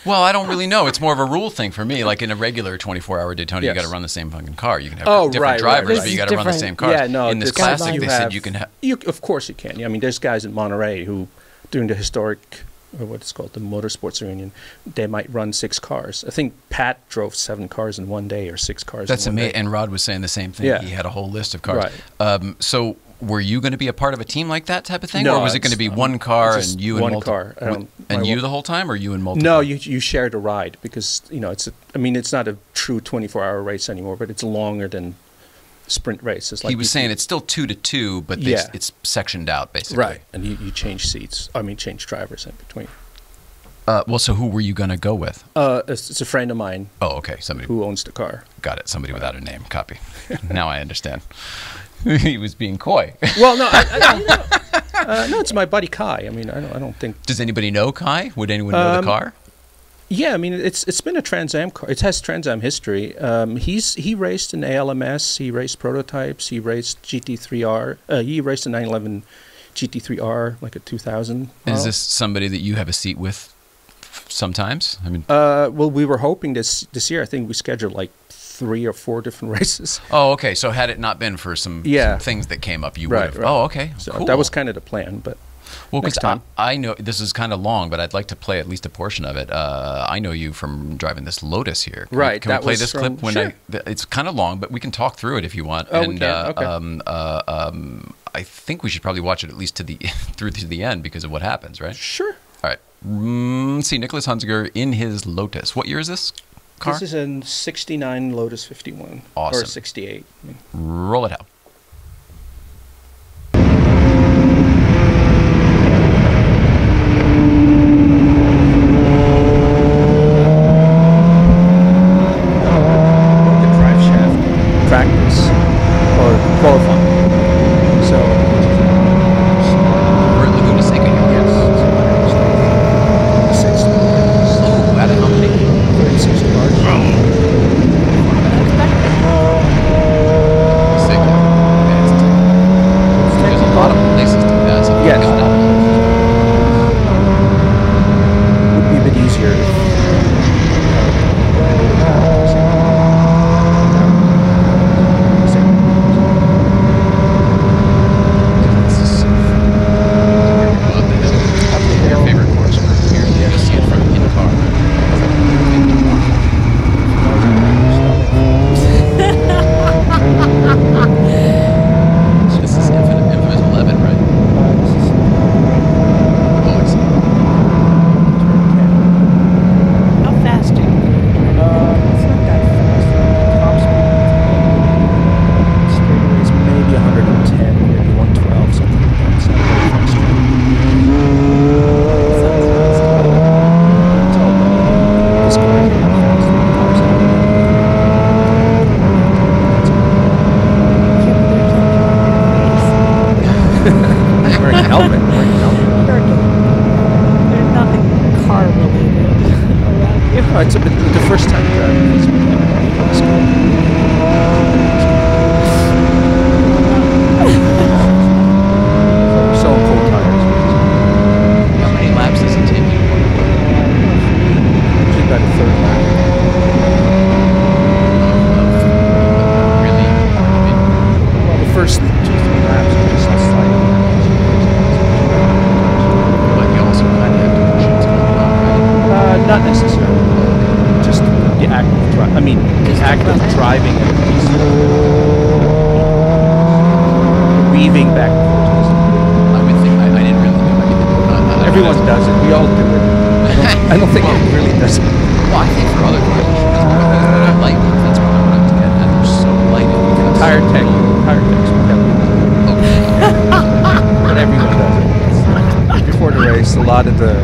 Well, I don't really know. It's more of a rule thing for me. Like in a regular 24-hour Daytona, you got to run the same fucking car. You can have different drivers, but you got to run the same cars. Yeah, no, in this classic, they said you can have... Of course you can. I mean, there's guys in Monterey who, during the historic, or what it's called, the Motorsports Reunion, they might run 6 cars. I think Pat drove 7 cars in one day or 6 cars in one day. That's amazing. And Rod was saying the same thing. Yeah. He had a whole list of cars. Right. So... Were you going to be a part of a team like that type of thing? No, or was it going to be one car and you and multiple? And you the whole time, or you and multiple? No, you shared a ride because, it's it's not a true 24-hour race anymore, but it's longer than sprint races. Like he was saying it's still 2-to-2, but it's sectioned out basically. Right, and you change seats. I mean, change drivers in between. Well, so who were you going to go with? It's a friend of mine. Oh, okay. Somebody who owns the car. Got it. Somebody without a name. Copy. Now I understand. He was being coy. Well, no, no, it's my buddy Kai. I mean, I don't think. Does anybody know Kai? Would anyone know the car? Yeah, I mean, it's been a Trans Am car. It has Trans Am history. He raced in ALMS. He raced prototypes. He raced GT3R. He raced a 911 GT3R, like a 2000. Is this somebody that you have a seat with? Sometimes, I mean. Well, we were hoping this year. I think we scheduled like 3 or 4 different races. Oh, okay. So had it not been for some things that came up, you would have. Right. Oh, okay. So cool. That was kind of the plan, but next time. I know this is kind of long, but I'd like to play at least a portion of it. I know you from driving this Lotus here. Can we play this clip? It's kind of long, but we can talk through it if you want. Oh, we can. Okay. I think we should probably watch it at least through to the end because of what happens, right? Sure. All right. See Nicolas Hunziker in his Lotus. What year is this car? This is a 69 Lotus 51. Awesome. Or 68. Roll it out. He's wearing a helmet. There's nothing car related around here. No, it's the first time driving this we're selling cold tires. How many laps does it take you? Usually about a third lap. First 2-3 laps are just sliding. But you also kind of have to push it to go up, right? Not necessarily. Just the act of driving. I mean, the act of driving and weaving back and forth. I would think I didn't really do it. Everyone does it. We all do it. I don't think well, it really does it. Well, I think for other drivers, I like it. That's probably what I was getting at. They're so light. Tire tech. Tire techs, but everyone does it. Before the race, a lot of the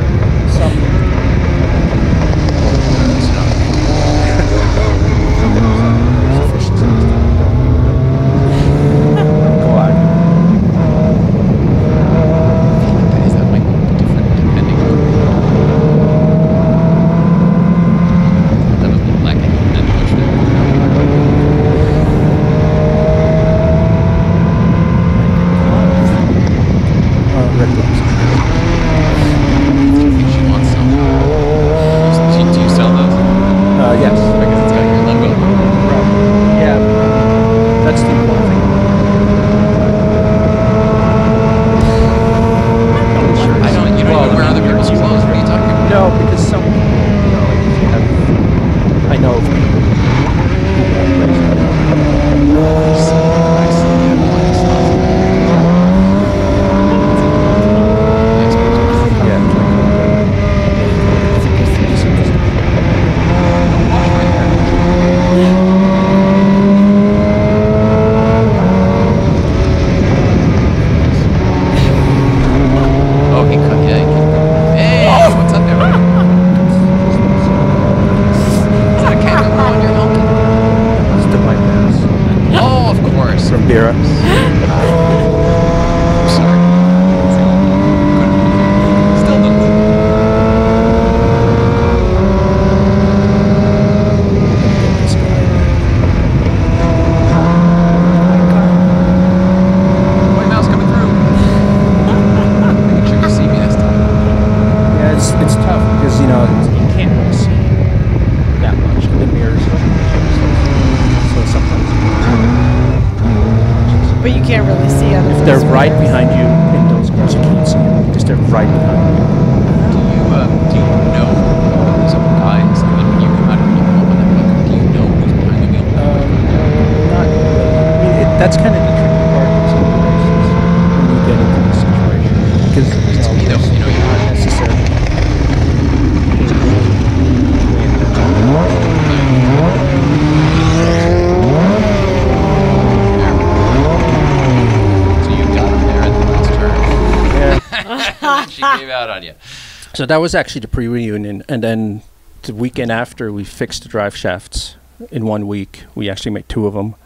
So that was actually the pre-reunion, and then the weekend after, we fixed the drive shafts in 1 week. We actually made two of them,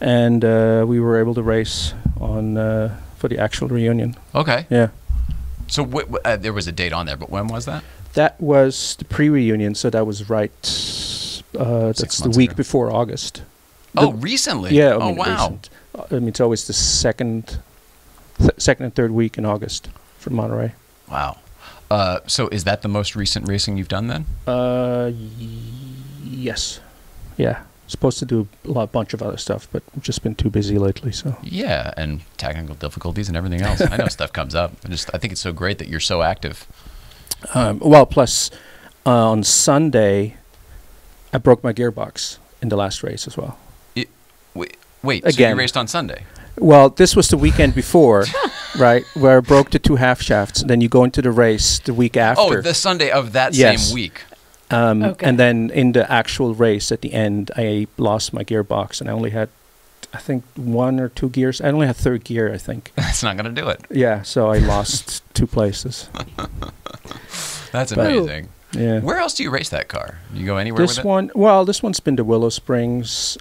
and we were able to race on for the actual reunion. Okay. Yeah. So there was a date on there, but when was that? That was the pre-reunion, so that was right. That's the week ago. Before August. Oh, recently. Yeah. I mean, wow. Recent. I mean, it's always the second and third week in August for Monterey. Wow. So is that the most recent racing you've done then? Yes. Yeah. Supposed to do a bunch of other stuff, but we've just been too busy lately, so. Yeah, and technical difficulties and everything else. I know stuff comes up. I think it's so great that you're so active. Well, plus on Sunday, I broke my gearbox in the last race as well. Wait, again. So you raced on Sunday? Well, this was the weekend before, right, where I broke the two half shafts. And then you go into the race the week after. Oh, the Sunday of that same week. Okay. And then in the actual race at the end, I lost my gearbox, and I only had, I think, one or two gears. I only had third gear, I think. That's not going to do it. Yeah, so I lost two places. That's amazing. Yeah. Where else do you race that car? You go anywhere with it? Well, this one's been to Willow Springs,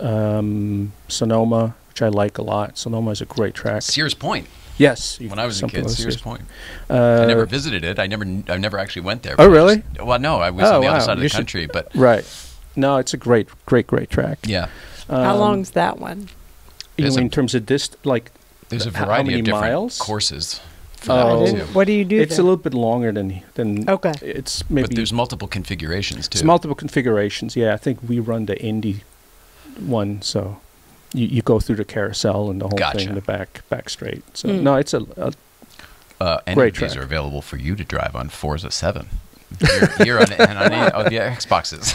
Sonoma, which I like a lot. Sonoma is a great track. Sears Point. Yes. When I was a kid, Sears Point. I never visited it. I never actually went there. Oh, really? Well, no, I was on the other side of the country. But right. No, it's a great, great, great track. Yeah. How long's that one? You know, in terms of distance, like there's a variety of different courses. What do you do? It's a little bit longer than okay. It's maybe, but there's multiple configurations too. It's multiple configurations. Yeah, I think we run the Indy one, so you go through the carousel and the whole thing in the back straight. So no, it's a great track. Any of these are available for you to drive on Forza 7. You're on and on any of the Xboxes.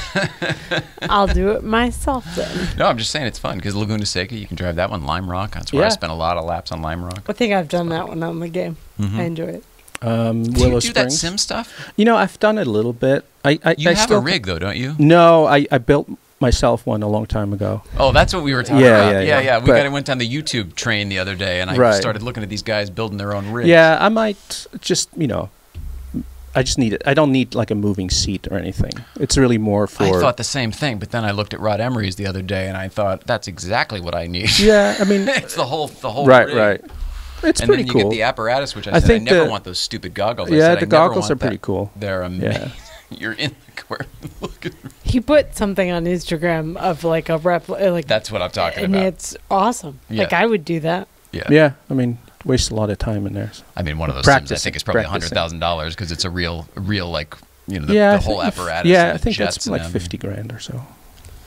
I'll do it myself then. No, I'm just saying it's fun because Laguna Seca, you can drive that one. Lime Rock, that's where I spent a lot of laps on Lime Rock. I think I've done that one on the game. Mm-hmm. I enjoy it. Willow Springs. Do you do that sim stuff? You know, I've done it a little bit. I have a rig though, don't you? No, I built myself one a long time ago. Oh, that's what we were talking about. Yeah. I went down the YouTube train the other day, and I started looking at these guys building their own rigs. Yeah, I might just, you know. I just need it. I don't need like a moving seat or anything. It's really more for. I thought the same thing, but then I looked at Rod Emery's the other day, and I thought that's exactly what I need. Yeah, I mean, it's the whole rig. It's and pretty cool. And then you get the apparatus, which I said I never want those stupid goggles. Yeah, the goggles are pretty cool. They're amazing. Yeah. You're in the car. He put something on Instagram of like a replica. Like that's what I'm talking about. And it's awesome. Yeah. Like I would do that. Yeah. Yeah, I mean. Waste a lot of time in there. So. I mean, one of those sims I think is probably $100,000 because it's a real like you know the whole apparatus. Yeah, I think that's like $50,000 or so,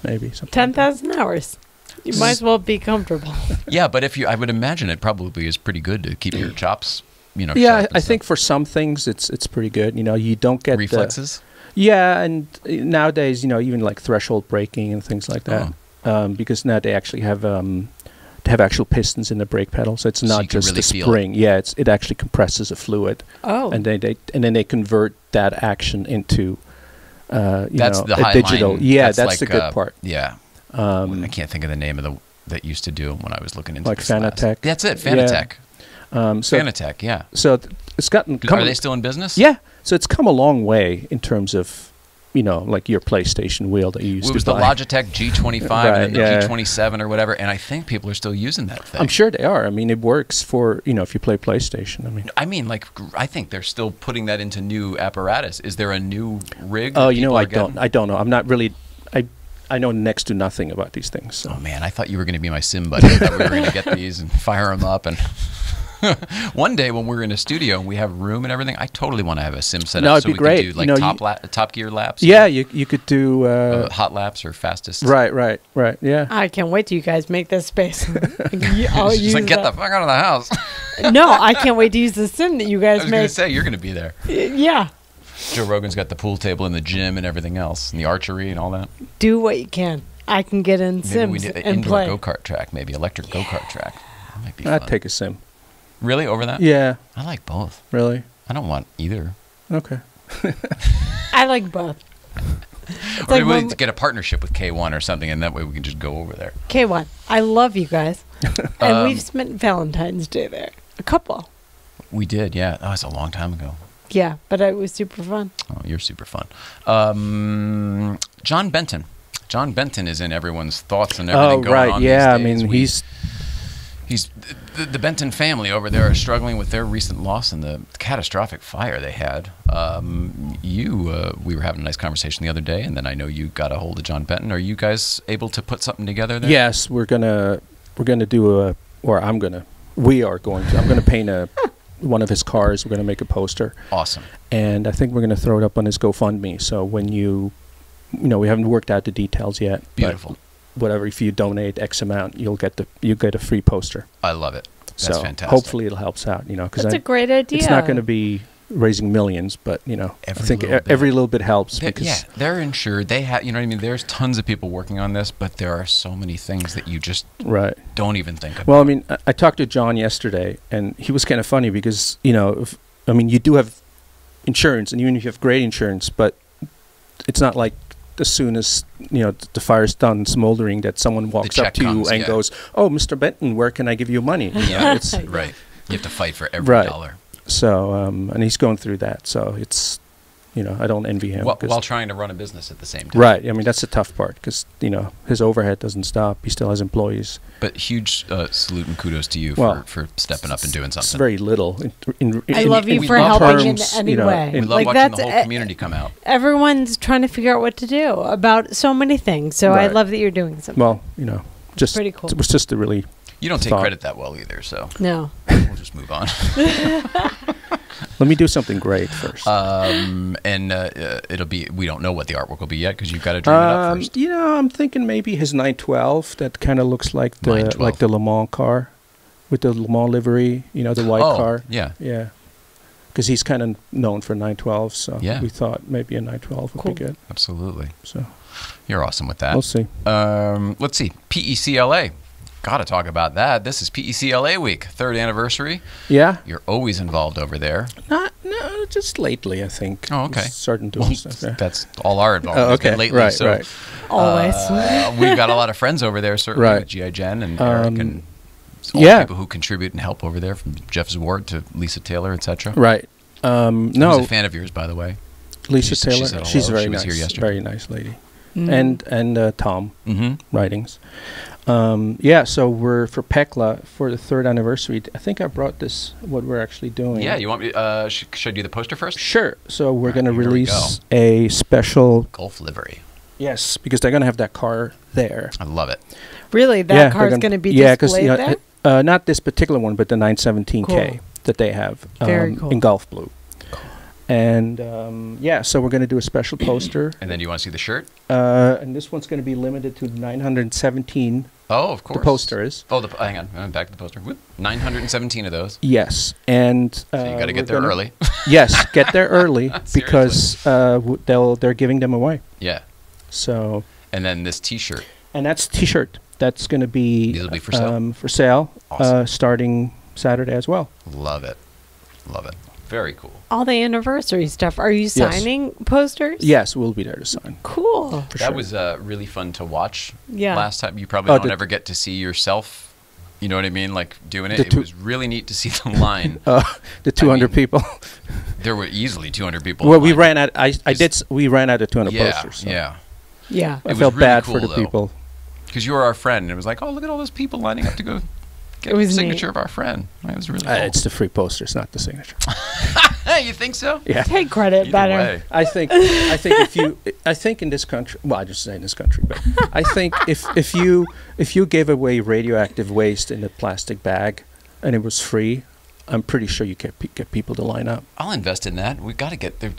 maybe something. 10,000 hours. You might as well be comfortable. Yeah, but if you, I would imagine it probably is pretty good to keep your chops. You know. Yeah, I think for some things it's pretty good. You know, you don't get reflexes. Yeah, and nowadays you know even like threshold braking and things like that because now they actually have actual pistons in the brake pedal, so it's not just the spring. Yeah, it actually compresses a fluid. Oh, and then they convert that action into a digital. Yeah, that's like the good part. Yeah, I can't think of the name of that used to do when I was looking into like Fanatec. That's it, Fanatec. Yeah. Fanatec, yeah. So it's gotten. Are they still in business? Yeah, so it's come a long way in terms of. You know, like your PlayStation wheel that you used to buy. It was the Logitech G25 and the G27 or whatever, and I think people are still using that thing. I'm sure they are. I mean, it works for, you know, if you play PlayStation. I mean, like, I think they're still putting that into new apparatus. Is there a new rig? Oh, you know, I don't know. I'm not really... I know next to nothing about these things. So. Oh, man, I thought you were going to be my sim buddy. I thought we were going to get these and fire them up and... One day when we're in a studio and we have room and everything, I totally want to have a sim set up so we can do like Top Gear laps. Yeah, you could do hot laps or fastest. Right. Yeah. I can't wait till you guys make this space. Get the fuck out of the house. No, I can't wait to use the sim that you guys make. I was going to say you're going to be there. Yeah. Joe Rogan's got the pool table and the gym and everything else and the archery and all that. Do what you can. I can get in sims we do an and play. Indoor go-kart track, maybe electric go-kart track. That might be fun. I'd take a sim. Really? Over that? Yeah. I like both. Really? I don't want either. Okay. I like both. Or maybe we need to get a partnership with K1 or something, and that way we can just go over there. K1, I love you guys. And we've spent Valentine's Day there. A couple. We did, yeah. Oh, it's a long time ago. Yeah, but it was super fun. Oh, you're super fun. John Benton. John Benton is in everyone's thoughts and everything going on these days. Oh, right, yeah. I mean, the Benton family over there are struggling with their recent loss and the catastrophic fire they had. We were having a nice conversation the other day, and then I know you got a hold of John Benton. Are you guys able to put something together there? Yes, we're gonna do a, or I'm gonna, we are going to. I'm gonna paint one of his cars. We're gonna make a poster. Awesome. And I think we're gonna throw it up on his GoFundMe. So when we haven't worked out the details yet. Beautiful. Whatever, if you donate X amount, you get a free poster. I love it. That's fantastic. Hopefully it helps out, you know, because that's a great idea. It's not going to be raising millions, but you know, I think every little bit helps. They're insured. They have, you know what I mean. There's tons of people working on this, but there are so many things that you just don't even think about. Well, I mean, I talked to John yesterday, and he was kind of funny because you know, you do have insurance, and even if you have great insurance, but it's not like. As soon as you know the fire's done smoldering, that someone walks up to you and goes, "Oh, Mr. Benton, where can I give you money?" You know, it's, right, you have to fight for every dollar. So, and he's going through that. So it's you know, I don't envy him. While trying to run a business at the same time. Right. I mean, that's the tough part because, you know, his overhead doesn't stop. He still has employees. But huge salute and kudos to you for stepping up and doing something. It's very little. I love you for helping in any way. We love watching the whole community come out. Everyone's trying to figure out what to do about so many things. So I love that you're doing something. Well, you know, just pretty cool. It was just a really... You don't take credit that well either, so no. We'll just move on. Let me do something great first, it'll be. We don't know what the artwork will be yet because you've got to dream it up first. You know, I'm thinking maybe his 912 that kind of looks like the Le Mans car, with the Le Mans livery. You know, the white car. Yeah, yeah. Because he's kind of known for 912, so we thought maybe a 912 would be good. Absolutely. So you're awesome with that. We'll see. Let's see. PECLA. Got to talk about that. This is PECLA week, 3rd anniversary. Yeah. You're always involved over there. No, just lately, I think. Oh, okay. Certain doing stuff. Yeah. That's all our involvement. Okay. Lately, right, so, right. Always. We've got a lot of friends over there, certainly, with G.I. Jen and Eric and all the people who contribute and help over there, from Jeff Zwart to Lisa Taylor, etc. Right. Who's a fan of yours, by the way. Lisa Taylor. She's very nice. She was here yesterday. Very nice lady. Mm. And Tom Writings. Yeah, so we're for PECLA for the 3rd anniversary. I think I brought this, what we're actually doing. Yeah, you want me? Should I do the poster first? Sure. So we're going to release a special golf livery. Yes, because they're going to have that car there. I love it. Really, that car is going to be displayed there? Not this particular one, but the 917K that they have in golf blue. And yeah, so we're going to do a special poster. And then you want to see the shirt? And this one's going to be limited to 917. Oh, of course. The poster is. Oh, hang on. I'm back to the poster. 917 of those. Yes. And so you got to get there early. Yes, get there early because they're giving them away. Yeah. So. And then this T-shirt. And that's T-shirt. That's going to be. It'll be for sale. For sale, awesome. Starting Saturday as well. Love it. Love it. Very cool. All the anniversary stuff. Are you signing posters? Yes, we'll be there to sign. Cool. For that was really fun to watch last time. You probably don't ever get to see yourself. You know what I mean? Like doing it. It was really neat to see the line. The 200 people. There were easily 200 people. Well, we ran out. We ran out of 200 posters. So. Yeah. Yeah. I felt really bad for the people. Because you were our friend. And it was like, oh, look at all those people lining up to go. It was the signature of our friend. It was really cool. It's the free poster. It's not the signature. You think so? Yeah. Take credit better. I think if you, I think in this country, well, I just say in this country, but I think if you gave away radioactive waste in a plastic bag, and it was free, I'm pretty sure you can get people to line up. I'll invest in that. We've got to get there.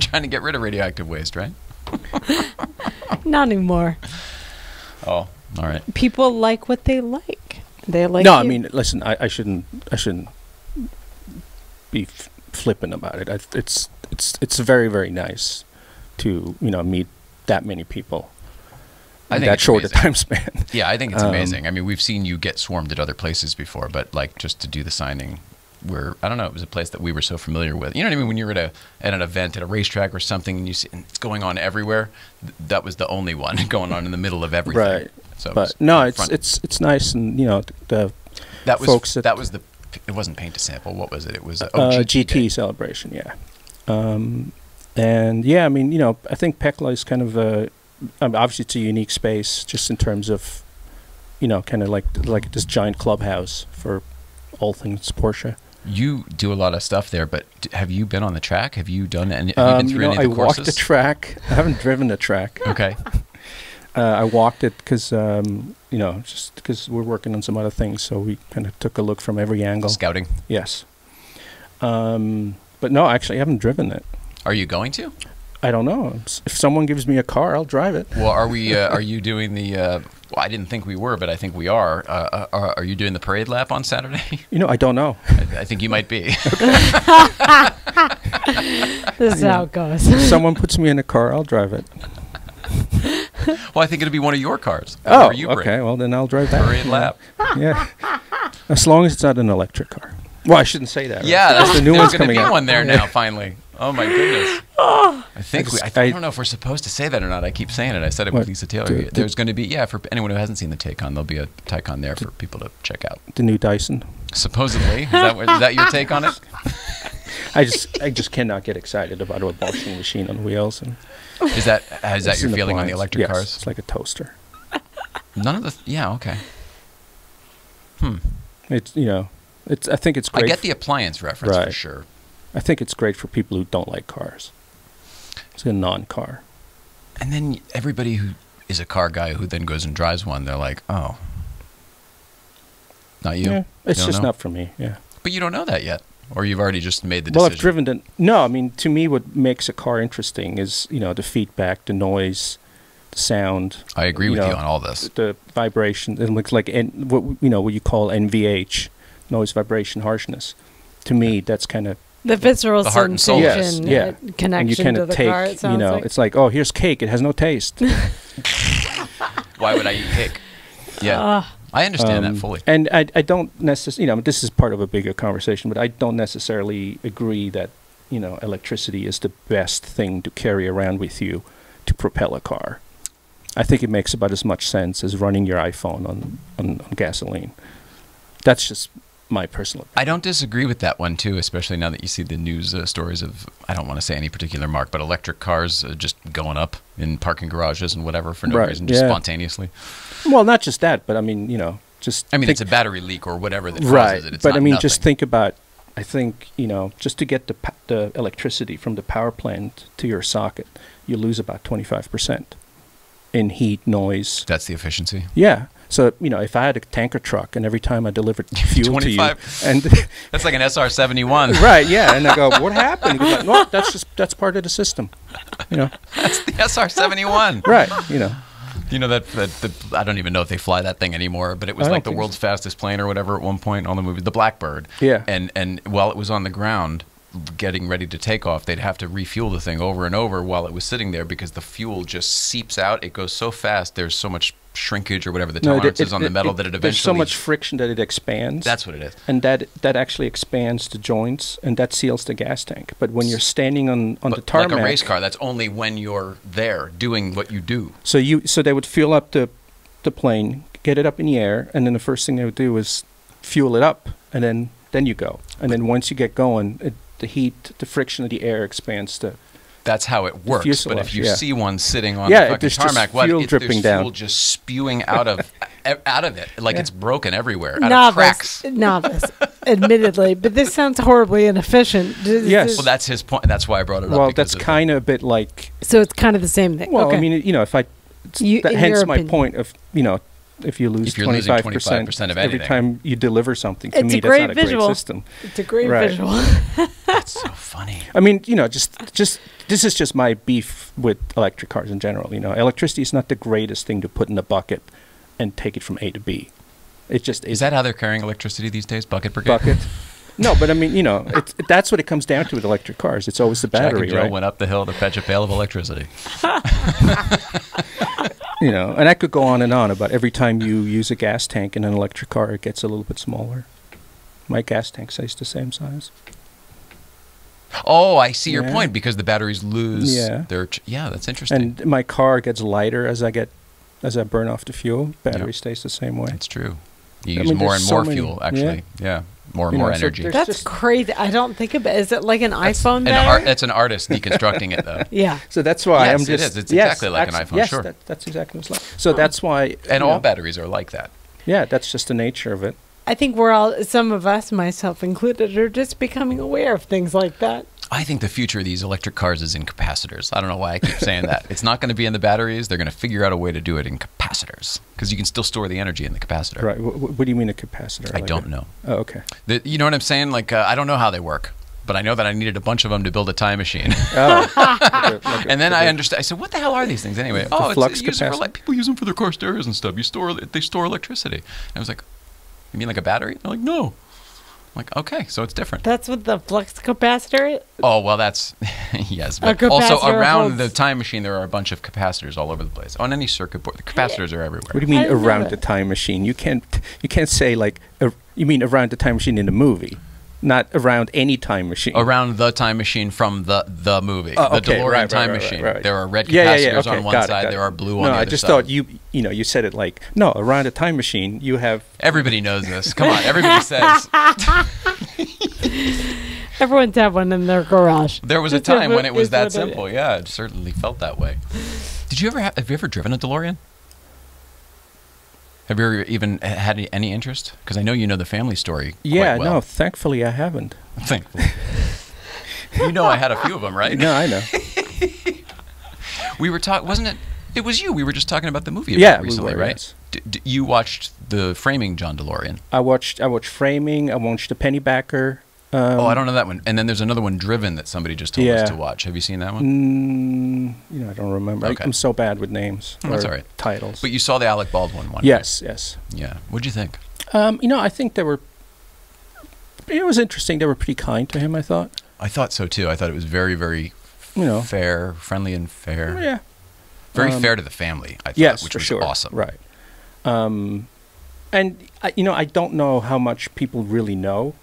Trying to get rid of radioactive waste, right? Not anymore. Oh. All right. People like what they like. They like. No, I mean, listen. I shouldn't be flippant about it. It's very, very nice to meet that many people. I think that short a time span. Yeah, I think it's amazing. I mean, we've seen you get swarmed at other places before, but like just to do the signing. I don't know, it was a place that we were so familiar with. You know what I mean? When you're at an event, at a racetrack or something, and you see, and it's going on everywhere, that was the only one going on in the middle of everything. Right. So it's nice, and you know that was folks that was the it wasn't paint to sample. What was it? It was GT celebration. Yeah. And yeah, I mean, you know, I think PECLA is kind of obviously it's a unique space just in terms of, you know, kind of like this giant clubhouse for all things Porsche. You do a lot of stuff there, but have you been on the track? Have you done any? Have you been through any of the courses? I walked the track. I haven't driven the track. Okay. I walked it because, you know, just because we're working on some other things, so we kind of took a look from every angle. Scouting. Yes. But no, actually, I haven't driven it. Are you going to? I don't know. If someone gives me a car, I'll drive it. Well, are we? Are you doing the? Well, I didn't think we were, but I think we are. Are you doing the parade lap on Saturday? You know, I don't know. I think you might be. This is how it goes. If someone puts me in a car, I'll drive it. Well, I think it'll be one of your cars. Oh, you okay. Well, then I'll drive that. Parade lap. Yeah. As long as it's not an electric car. Well, I shouldn't say that. Right? Yeah, that's the new one's coming out. There's going to be one there now, finally. Oh, my goodness. I don't know if we're supposed to say that or not. I keep saying it. I said it with Lisa Taylor. There's going to be, for anyone who hasn't seen the Taycan, there'll be a Taycan there for people to check out. The new Dyson. Supposedly. Is that your take on it? I just cannot get excited about a washing machine on wheels. And is that your feeling on the electric cars? Yes, it's like a toaster. None of the yeah okay. Hmm. It's I think it's great. I get the appliance reference for sure. I think it's great for people who don't like cars. It's a non-car. And then everybody who is a car guy who then goes and drives one, they're like, oh, not you. Yeah, it's just not for me. Yeah. But you don't know that yet, or you've already just made the decision. Well, I've driven to, no, I mean, to me, what makes a car interesting is, the feedback, the noise, the sound. I agree with you on all this. The vibration, and what you call NVH, noise, vibration, harshness. To me, that's kind of the visceral sensation, yes, yeah, connection and you kind of to the car. It like. It's like, oh, here's cake. It has no taste. Why would I eat cake? Yeah. I understand that fully. And I don't necessarily, this is part of a bigger conversation, but I don't necessarily agree that, electricity is the best thing to carry around with you to propel a car. I think it makes about as much sense as running your iPhone on gasoline. That's just my personal opinion. I don't disagree with that one, too, especially now that you see the news stories of, I don't want to say any particular mark, but electric cars just going up in parking garages and whatever for no reason, just spontaneously. Well, not just that, but I mean, just... I mean, it's a battery leak or whatever that causes it. It's but I mean, nothing. Just think about, I think, just to get the electricity from the power plant to your socket, you lose about 25% in heat, noise. That's the efficiency? Yeah. So, if I had a tanker truck and every time I delivered fuel to you... And that's like an SR-71. Right, yeah. And I go, what happened? Like, no, that's part of the system, That's the SR-71. Right, I don't even know if they fly that thing anymore, but it was like the world's fastest plane or whatever at one point on the movie, the Blackbird. Yeah. And while it was on the ground... getting ready to take off, they'd have to refuel the thing over and over while it was sitting there because the fuel just seeps out. It goes so fast. There's so much shrinkage or whatever the tolerance is on the metal that it eventually... There's so much friction that it expands. That's what it is. And that actually expands the joints and that seals the gas tank. But when you're standing on the tarmac... Like a race car, that's only when you're there doing what you do. So they would fuel up the plane, get it up in the air, and then the first thing they would do is fuel it up, and then you go. And then once you get going... The heat, the friction of the air expands to... That's how it works, but if you see one sitting on the fucking tarmac, there's fuel just spewing out of it, like it's broken everywhere, out of cracks. Novice, admittedly, but this sounds horribly inefficient. Yes. Well, that's his point. That's why I brought it up. Well, that's kind of a bit like... So it's kind of the same thing. Well, I mean, if I... Hence my point of, if you lose 25% of every time you deliver something, to me, that's not a great system. It's a great visual. That's so funny. I mean, this is just my beef with electric cars in general. Electricity is not the greatest thing to put in a bucket and take it from A to B. It just is. Is that how they're carrying electricity these days? Bucket brigade. Bucket. No, but I mean, that's what it comes down to with electric cars. It's always the battery, Jack and Jill went up the hill to fetch a pail of electricity. And I could go on and on about every time you use a gas tank in an electric car, it gets a little bit smaller. My gas tank stays the same size. Oh, I see your point, because the batteries lose their... Yeah, that's interesting. And my car gets lighter as I burn off the fuel. Battery stays the same way. That's true. You use more and more fuel, actually. Yeah. More and more energy. So that's crazy. I don't think about it. Is it like an iPhone battery? That's an artist deconstructing it, though. Yeah. So that's why I'm just... Yes, it is. It's exactly like an iPhone, sure. That's exactly what it's like. So that's why... And all batteries are like that. Yeah, that's just the nature of it. I think we're all, some of us, myself included, are just becoming aware of things like that. I think the future of these electric cars is in capacitors. I don't know why I keep saying that. It's not going to be in the batteries. They're going to figure out a way to do it in capacitors because you can still store the energy in the capacitor. Right. What do you mean a capacitor? I don't know. Oh, okay. You know what I'm saying? Like, I don't know how they work, but I know that I needed a bunch of them to build a time machine. Oh. Like and then I understood. I said, what the hell are these things anyway? The flux capacitor. People use them for their car stereos and stuff. They store electricity. And I was like, you mean like a battery? And they're like, no. Like, okay, so it's different. That's what the flux capacitor is? Oh, well, that's, yes. But also around the time machine, there are a bunch of capacitors all over the place. On any circuit board, the capacitors are everywhere. What do you mean around the time machine? You can't say like, you mean around the time machine in the movie, not around any time machine. Around the time machine from the movie, the DeLorean time machine. Right. There are red capacitors on one side, there are blue on the other side. No, I just thought you said it like, no, around a time machine, you have... Everybody knows this. Come on, everybody says... Everyone's had one in their garage. There was a time when it was that simple. Yeah, it certainly felt that way. Did you ever have you ever driven a DeLorean? Have you ever even had any interest? Because I know you know the family story. Yeah, quite well. No, thankfully I haven't. Thankfully. You know I had a few of them, right? No, I know. We were talking, wasn't it? It was you. We were just talking about the movie recently, we were, right? Yes. You watched the Framing John DeLorean. I watched Framing. I watched The Pennybacker. Oh, I don't know that one. And then there's another one, Driven, that somebody just told us to watch. Have you seen that one? You know, I don't remember. Okay. I'm so bad with names or titles. But you saw the Alec Baldwin one. Yes, right? Yes. Yeah. What'd you think? You know, I think they were. It was interesting. They were pretty kind to him. I thought. I thought so too. I thought it was very, very, fair, friendly, and fair. Yeah. Very fair to the family. I thought, which was awesome. Right. And you know, I don't know how much people really know.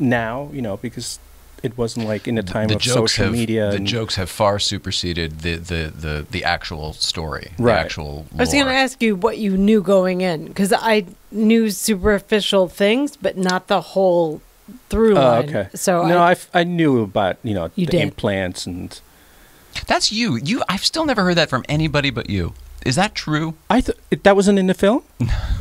Now, you know, because it wasn't like in a time of social media. The jokes have far superseded the actual story, the actual lore. I was going to ask you what you knew going in, because I knew superficial things, but not the whole through line. Okay. So no, I knew about, you know, the implants and. That's you. I've still never heard that from anybody but you. Is that true? That wasn't in the film.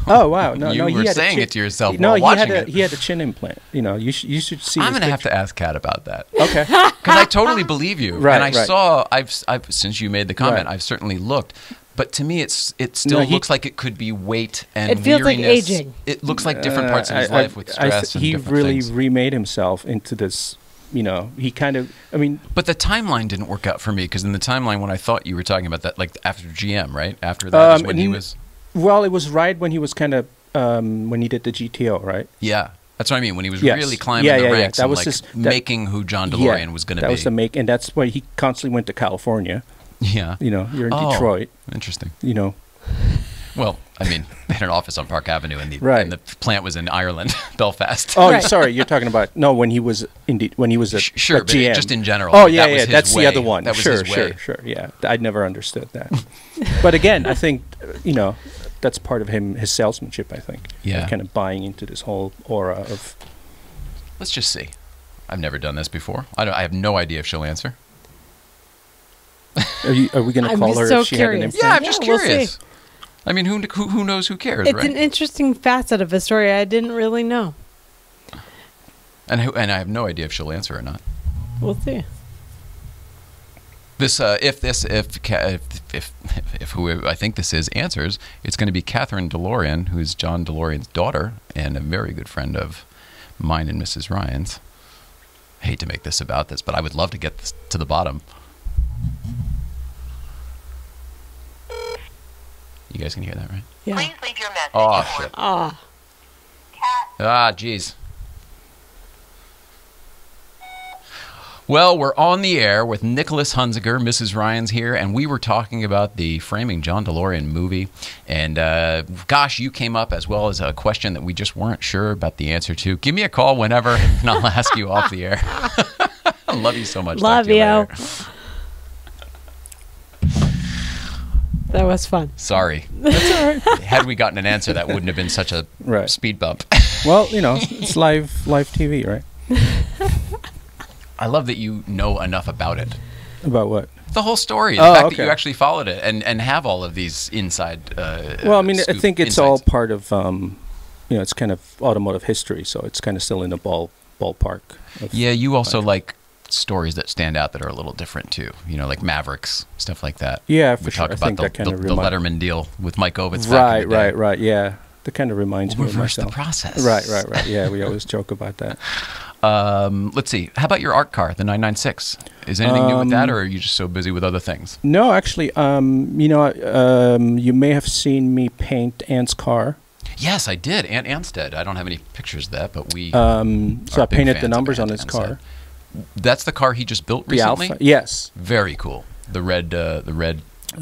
Oh wow! No, you were saying it to yourself. No, he had a chin implant. You know, you should see. I'm gonna have to ask Kat about that. Okay, because I totally believe you. Right, and I saw. I've since you made the comment. Right. I've certainly looked, but to me, it still looks like it could be weight and weariness. It feels like aging. It looks like different parts of his life with stress. And he really remade himself into this. You know, he kind of, I mean... But the timeline didn't work out for me, because in the timeline when I thought you were talking about that, like after GM, right? After that is when he was... Well, it was right when he was kind of, when he did the GTO, right? Yeah, that's what I mean, when he was really climbing the ranks and making who John DeLorean was going to be. That was the make, and that's why he constantly went to California. Yeah. You know, you're in Detroit. Interesting. You know... Well, I mean, they had an office on Park Avenue, and the plant was in Ireland, Belfast. Oh, sorry, you're talking about when he was a sure, but GM. Just in general. Oh yeah, that was that's way. The other one. That was sure. Yeah, I never understood that. But again, I think that's part of his salesmanship. I think. Yeah. Like kind of buying into this whole aura of. Let's just see. I've never done this before. I have no idea if she'll answer. Are we going to call her? So if she had an implant? Yeah, I'm just curious. We'll I mean, who knows? Who cares? It's right? An interesting facet of a story I didn't really know. And I have no idea if she'll answer or not. We'll see. If who I think this is answers, it's going to be Catherine DeLorean, who's John DeLorean's daughter and a very good friend of mine and Mrs. Ryan's. I hate to make this about this, but I would love to get this to the bottom. You guys can hear that, right? Yeah. Please leave your message. Oh, shit. Oh. Cat. Ah, jeez. Well, we're on the air with Nicolas Hunziker. Mrs. Ryan's here, and we were talking about the Framing John DeLorean movie. And, gosh, you came up as well as a question that we just weren't sure about the answer to. Give me a call whenever, and I'll ask you off the air. I love you so much. Love you. That was fun. Sorry. That's all right. Had we gotten an answer, that wouldn't have been such a speed bump. Well, you know, it's live TV, right? I love that you know enough about it. About what? The whole story. The fact that you actually followed it and have all of these inside well, I mean, I think it's all part of, you know, it's kind of automotive history, so it's kind of still in the ballpark. Yeah, you also like stories that stand out that are a little different too, you know, like Mavericks, stuff like that. Yeah, for sure. We talk about the Letterman deal with Mike Ovitz. Right. Yeah, that kind of reminds me of myself. Reverse the process. Right. Yeah, we always joke about that. Let's see. How about your art car, the 996? Is anything new with that, or are you just so busy with other things? No, actually, you know, you may have seen me paint Ant's car. Yes, I did. Ant Anstead. I don't have any pictures of that, but we. So I painted the numbers on his car. That's the car he just built recently? The Alpha, yes. Very cool. The red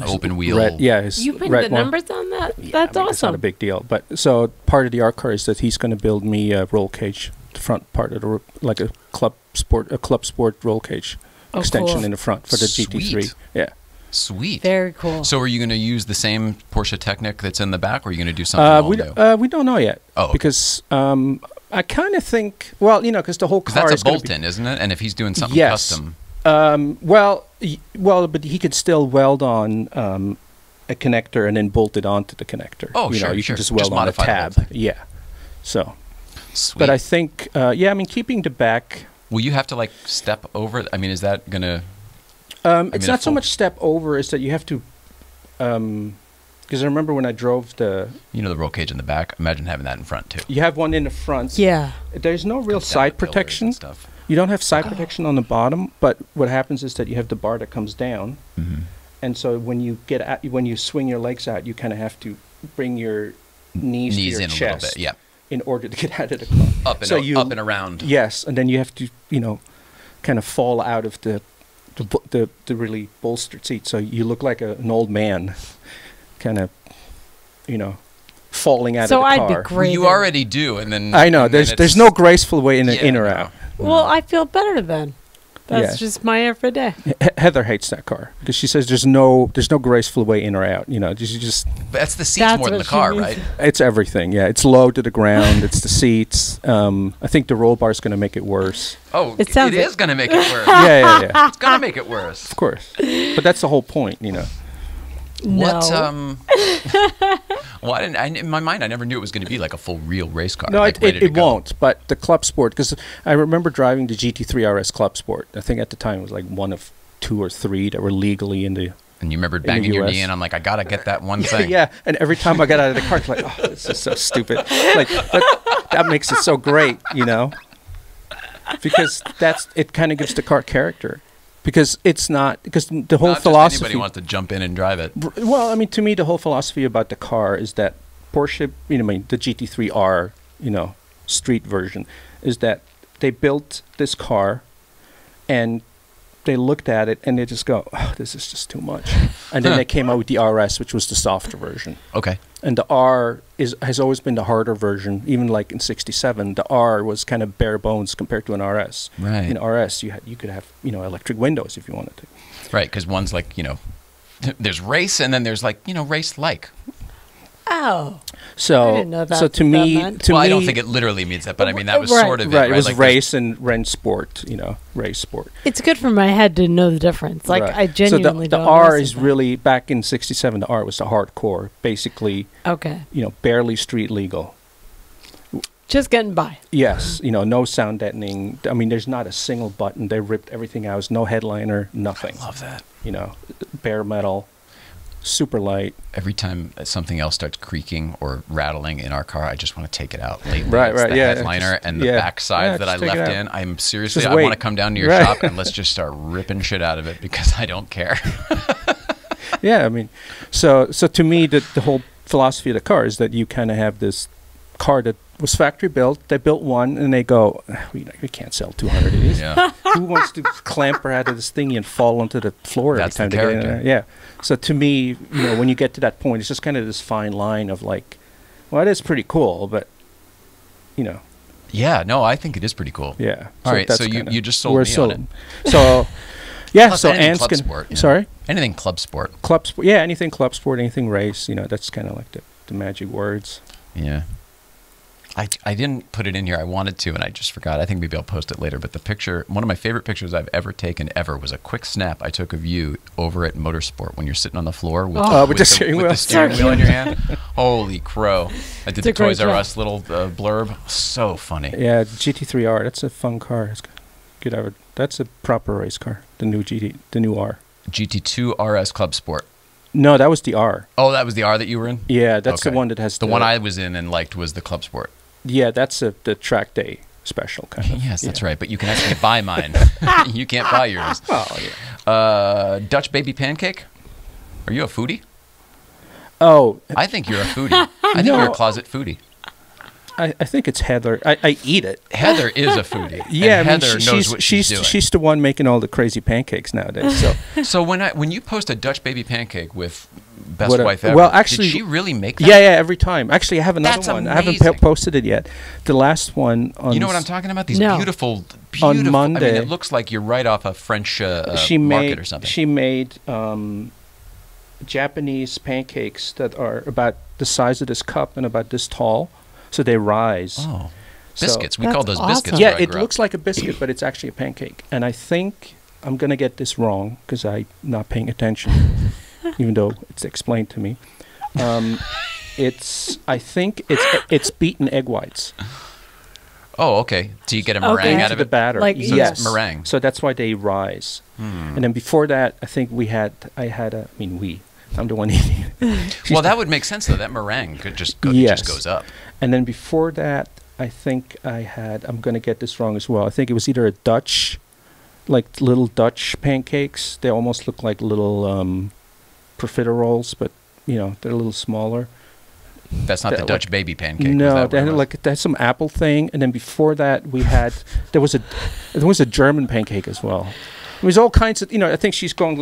open wheel. Red, yeah. You put the numbers on that? Yeah, that's awesome. It's not a big deal. But so part of the art car is that he's going to build me a roll cage, the front part of the, like a club sport roll cage extension in the front for the GT3. Yeah. Sweet. Very cool. So are you going to use the same Porsche Technic that's in the back, or are you going to do something all new? We don't know yet. Oh, okay. Because... I kind of think, well, you know, because the whole car that's is a bolt-in, isn't it? And if he's doing something custom, well, but he could still weld on a connector and then bolt it onto the connector. Oh, you know, you can just weld on a tab. Yeah. So, sweet. But I think, yeah, I mean, keeping the back. Will you have to like step over? I mean, is that gonna? It's not so much step over, it's that you have to. Because I remember when I drove the... You know the roll cage in the back? Imagine having that in front, too. You have one in the front. Yeah. There's no real side protection. Stuff. You don't have side protection on the bottom, but what happens is that you have the bar that comes down. Mm-hmm. And so when you get out, when you swing your legs out, you kind of have to bring your knees to your in chest a little bit, in order to get out of the car. Up and around. Yes, and then you have to, you know, kind of fall out of the really bolstered seat. So you look like an old man. Kind of, you know, falling out of the car. So I'd be great. You already do, and then I know there's no graceful way in or out. Well, I feel better then. That's just my everyday. Heather hates that car because she says there's no graceful way in or out. You know, you just that's the seats more than the car, right? It's everything. Yeah, it's low to the ground. It's the seats. I think the roll bar is going to make it worse. Oh, it is going to make it worse. Yeah. It's going to make it worse, of course. But that's the whole point, you know. What? No. Well, in my mind, I never knew it was going to be like a full real race car. No, like it won't. But the Club Sport, because I remember driving the GT3 RS Club Sport. I think at the time it was like one of 2 or 3 that were legally in the. And you remember banging your knee, and I'm like, I gotta get that one thing. Yeah, and every time I got out of the car, it's like, oh, this is so stupid. Like that makes it so great, you know? Because it kind of gives the car character. Because it's not, because the whole philosophy. Anybody wants to jump in and drive it. Well, I mean, to me, the whole philosophy about the car is that Porsche, you know, I mean, the GT3R, you know, street version, is that they built this car, and they looked at it and they just go, oh, this is just too much, and then they came out with the RS, which was the softer version. Okay. And the R has always been the harder version, even like in '67, the R was kind of bare bones compared to an RS. Right. In RS, you could have, you know, electric windows if you wanted to. Right, because one's like, you know, there's race, and then there's like, you know, race like. Oh. So, I didn't know that, so to me, well, I don't think it literally means that, but I mean, that was sort of it. Right, it was like race and sport, you know, race sport. It's good for my head to know the difference. Like, I genuinely don't. So the R is really, back in '67, the R was the hardcore, basically, you know, barely street legal. Just getting by. Yes, you know, no sound deadening. I mean, there's not a single button. They ripped everything out. No headliner, nothing. I love that. You know, bare metal. Super light. Every time something else starts creaking or rattling in our car, I just want to take it out. Lately, right. The headliner and the backside that I left in. I'm seriously, I want to come down to your shop and let's just start ripping shit out of it because I don't care. Yeah, I mean, so to me, the whole philosophy of the car is that you kind of have this car that was factory built. They built one and they go, we can't sell 200 of these. Yeah. Who wants to clamper out of this thing and fall onto the floor every time they get in there? Yeah. So to me, you know, when you get to that point, it's just kind of this fine line of like, well, it is pretty cool, but, you know. Yeah, no, I think it is pretty cool. Yeah. All right, so you just sold me on it. So, yeah, so anything club sport. You know. Sorry? Anything club sport. Club sport, yeah, anything club sport, anything race, you know, that's kind of like the magic words. Yeah. I didn't put it in here. I wanted to, and I just forgot. I think maybe I'll post it later. But the picture, one of my favorite pictures I've ever taken ever was a quick snap I took of you over at Motorsport when you're sitting on the floor with the steering wheel in your hand. Holy crow. I did the Toys R Us little blurb. So funny. Yeah, GT3R. That's a fun car. It's good. That's a proper race car, the new R. GT2 RS Club Sport. No, that was the R. Oh, that was the R that you were in? Yeah, that's the one that has the one I was in and liked was the Club Sport. Yeah, that's the track day special kind of. Yes, that's right. But you can actually buy mine. You can't buy yours. Oh, yeah. Dutch baby pancake. Are you a foodie? Oh, I think you're a foodie. I think you're a closet foodie. I think it's Heather. I eat it. Heather is a foodie. Yeah, and I mean, Heather knows what she's doing. She's the one making all the crazy pancakes nowadays. So, when you post a Dutch baby pancake with best wife ever, well, actually, did she really make that? Yeah, every time. Actually, I have another one. Amazing. I haven't posted it yet. The last one. You know what I'm talking about? These beautiful. On Monday, I mean, it looks like you're right off a French market or something. She made Japanese pancakes that are about the size of this cup and about this tall. So they rise. Oh. Biscuits. We call those biscuits. Yeah, it looks like a biscuit, but it's actually a pancake. And I think I'm going to get this wrong because I'm not paying attention, even though it's explained to me. I think it's beaten egg whites. Oh, okay. Do you get a meringue out of it? The batter. Like, so yes, it's meringue. So that's why they rise. Hmm. And then before that, I think we had, I'm the one eating it. Well, that would make sense though. That meringue could just go, just goes up. And then before that, I think I had, I'm going to get this wrong as well. I think it was either a Dutch, like little Dutch pancakes. They almost look like little profiteroles, but you know, they're a little smaller. That's not the Dutch baby pancake. No, they had like that's some apple thing, and then before that we had there was a German pancake as well. It was all kinds of, you know. I think she's going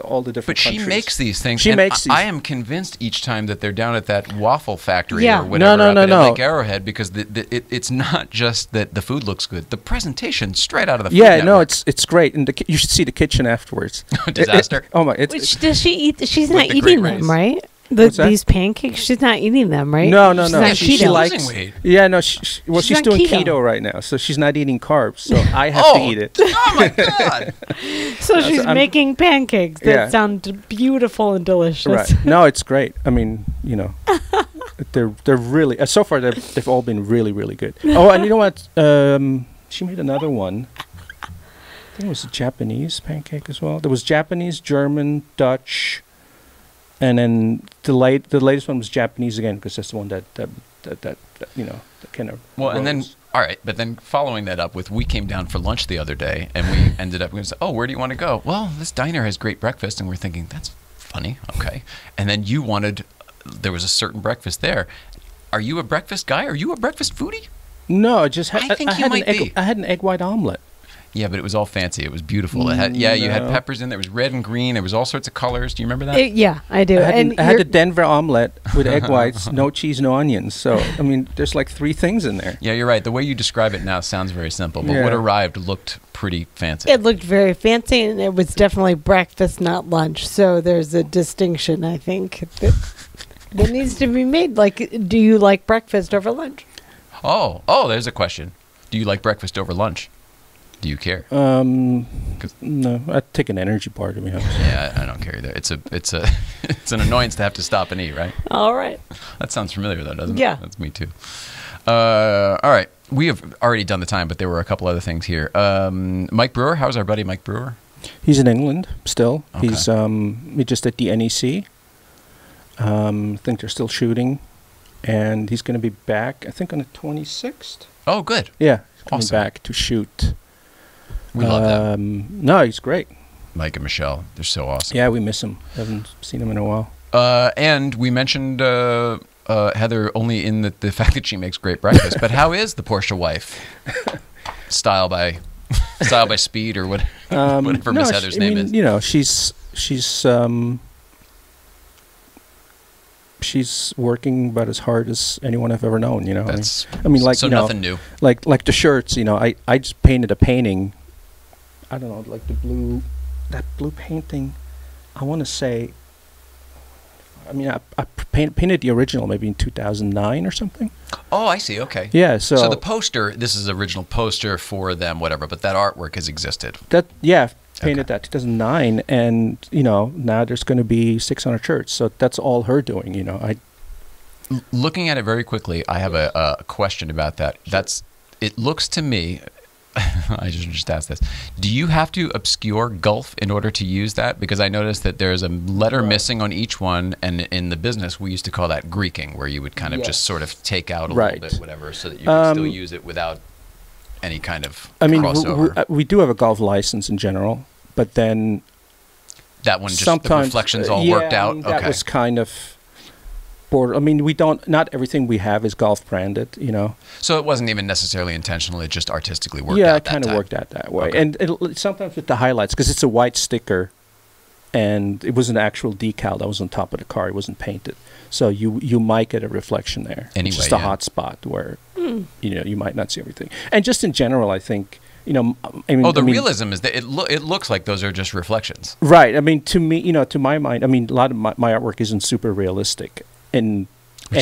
all the different countries. But she makes these things. She makes these. I am convinced each time that they're down at that waffle factory or whatever. No, Lake Arrowhead, because it's not just that the food looks good. The presentation straight out of the food network. No, it's great, and you should see the kitchen afterwards. Disaster. Oh my! Which does she eat? She's not eating them, right? These pancakes, she's not eating them, right? No. She's losing weight. Yeah, no. She's doing keto right now, so she's not eating carbs. So I have to eat it. Oh my god! so she's making pancakes that sound beautiful and delicious. Right? No, it's great. I mean, you know, they're really so far they've all been really really good. Oh, and you know what? She made another one. I think it was a Japanese pancake as well. There was Japanese, German, Dutch. And then the latest one was Japanese again, because that's the one that you know that kind of rolls. And then all right, but then following that up with, we came down for lunch the other day, and we ended up going, oh, where do you want to go? Well, this diner has great breakfast, and we're thinking that's funny, okay. And then you wanted, there was a certain breakfast there. Are you a breakfast guy? Are you a breakfast foodie? No, I had an egg white omelet. Yeah, but it was all fancy. It was beautiful. It had, you had peppers in there. It was red and green. It was all sorts of colors. Do you remember that? I do. I had a Denver omelet with egg whites, no cheese, no onions. So, I mean, there's like three things in there. Yeah, you're right. The way you describe it now sounds very simple, but what arrived looked pretty fancy. It looked very fancy, and it was definitely breakfast, not lunch. So there's a distinction, I think, that needs to be made. Like, do you like breakfast over lunch? Oh, there's a question. Do you like breakfast over lunch? Do you care? No, I'd take an energy bar to be honest. Yeah, I don't care either. It's an annoyance to have to stop and eat, right? All right. That sounds familiar though, doesn't it? Yeah. That's me too. All right. We have already done the time, but there were a couple other things here. Mike Brewer, how's our buddy Mike Brewer? He's in England still. Okay. He's just at the NEC. I think they're still shooting. And he's going to be back, I think, on the 26th. Oh, good. Yeah, he's coming back to shoot. We love that. No, he's great. Mike and Michelle, they're so awesome. Yeah, we miss them. Haven't seen them in a while. And we mentioned Heather only in the fact that she makes great breakfast. But how is the Porsche wife? Style by speed or whatever, whatever Miss Heather's name is. You know, she's working about as hard as anyone I've ever known. You know, nothing new. Like the shirts. You know, I just painted a painting. I don't know, like that blue painting. I want to say, I mean, I painted the original maybe in 2009 or something. Oh, I see. Okay. Yeah. So the poster. This is the original poster for them, whatever. But that artwork has existed. Painted that 2009, and you know now there's going to be 600 shirts. So that's all her doing. You know, looking at it very quickly, I have a question about that. Sure. It looks to me. I just asked this. Do you have to obscure Gulf in order to use that? Because I noticed that there's a letter missing on each one, and in the business we used to call that Greeking, where you would kind of just sort of take out a little bit, whatever, so that you can still use it without any kind of crossover. We do have a Gulf license in general, but then that one just the reflections all worked out. I mean, that was kind of. I mean, not everything we have is golf branded, you know. So it wasn't even necessarily intentional. It just artistically worked out that time. Yeah, it kind of worked out that way. Okay. And sometimes with the highlights, because it's a white sticker, and it was an actual decal that was on top of the car. It wasn't painted. So you might get a reflection there. Anyway, just a hot spot where, you know, you might not see everything. And just in general, I think, you know, I mean. Oh, the realism is that it looks like those are just reflections. Right. I mean, to me, you know, to my mind, I mean, a lot of my artwork isn't super realistic. Which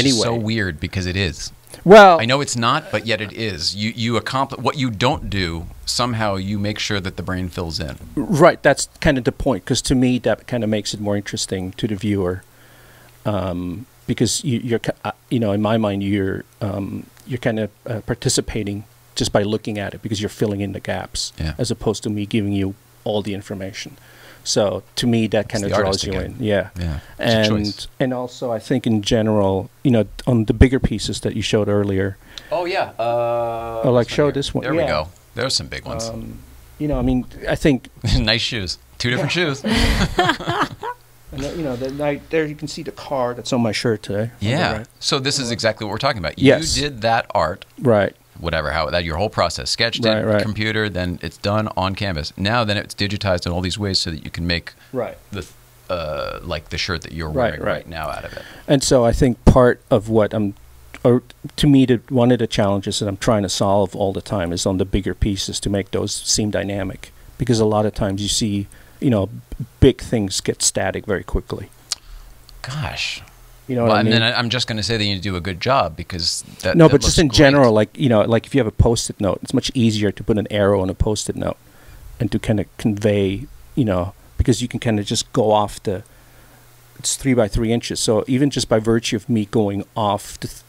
is so weird because it is. Well, I know it's not, but yet it is. You accomplish what you don't do. Somehow you make sure that the brain fills in. Right. That's kind of the point, because to me that kind of makes it more interesting to the viewer, because you're in my mind you're kind of participating just by looking at it, because you're filling in the gaps, yeah, as opposed to me giving you all the information. So to me, that kind of draws you in. Yeah. Yeah. And also, I think in general, you know, on the bigger pieces that you showed earlier. Oh, yeah. Oh, like show this one. There we go. There's some big ones. You know, I mean, I think. Nice shoes. Two different shoes. And, you know, there you can see the car that's on my shirt today. Yeah. Right? So this is exactly what we're talking about. You did that art. Right. Whatever, how that your whole process, sketched it, computer, then it's done on canvas. Now then it's digitized in all these ways so that you can make the like the shirt that you're wearing right now out of it. And so I think part of what I'm, or to me, one of the challenges that I'm trying to solve all the time is on the bigger pieces to make those seem dynamic, because a lot of times you see, you know, big things get static very quickly. Gosh. You know what I mean? And then I'm just going to say that you do a good job, because that. No, but just in general, like, you know, like if you have a Post-it note, it's much easier to put an arrow on a Post-it note and to kind of convey, you know, because you can kind of just go off the. It's 3 by 3 inches, so even just by virtue of me going off the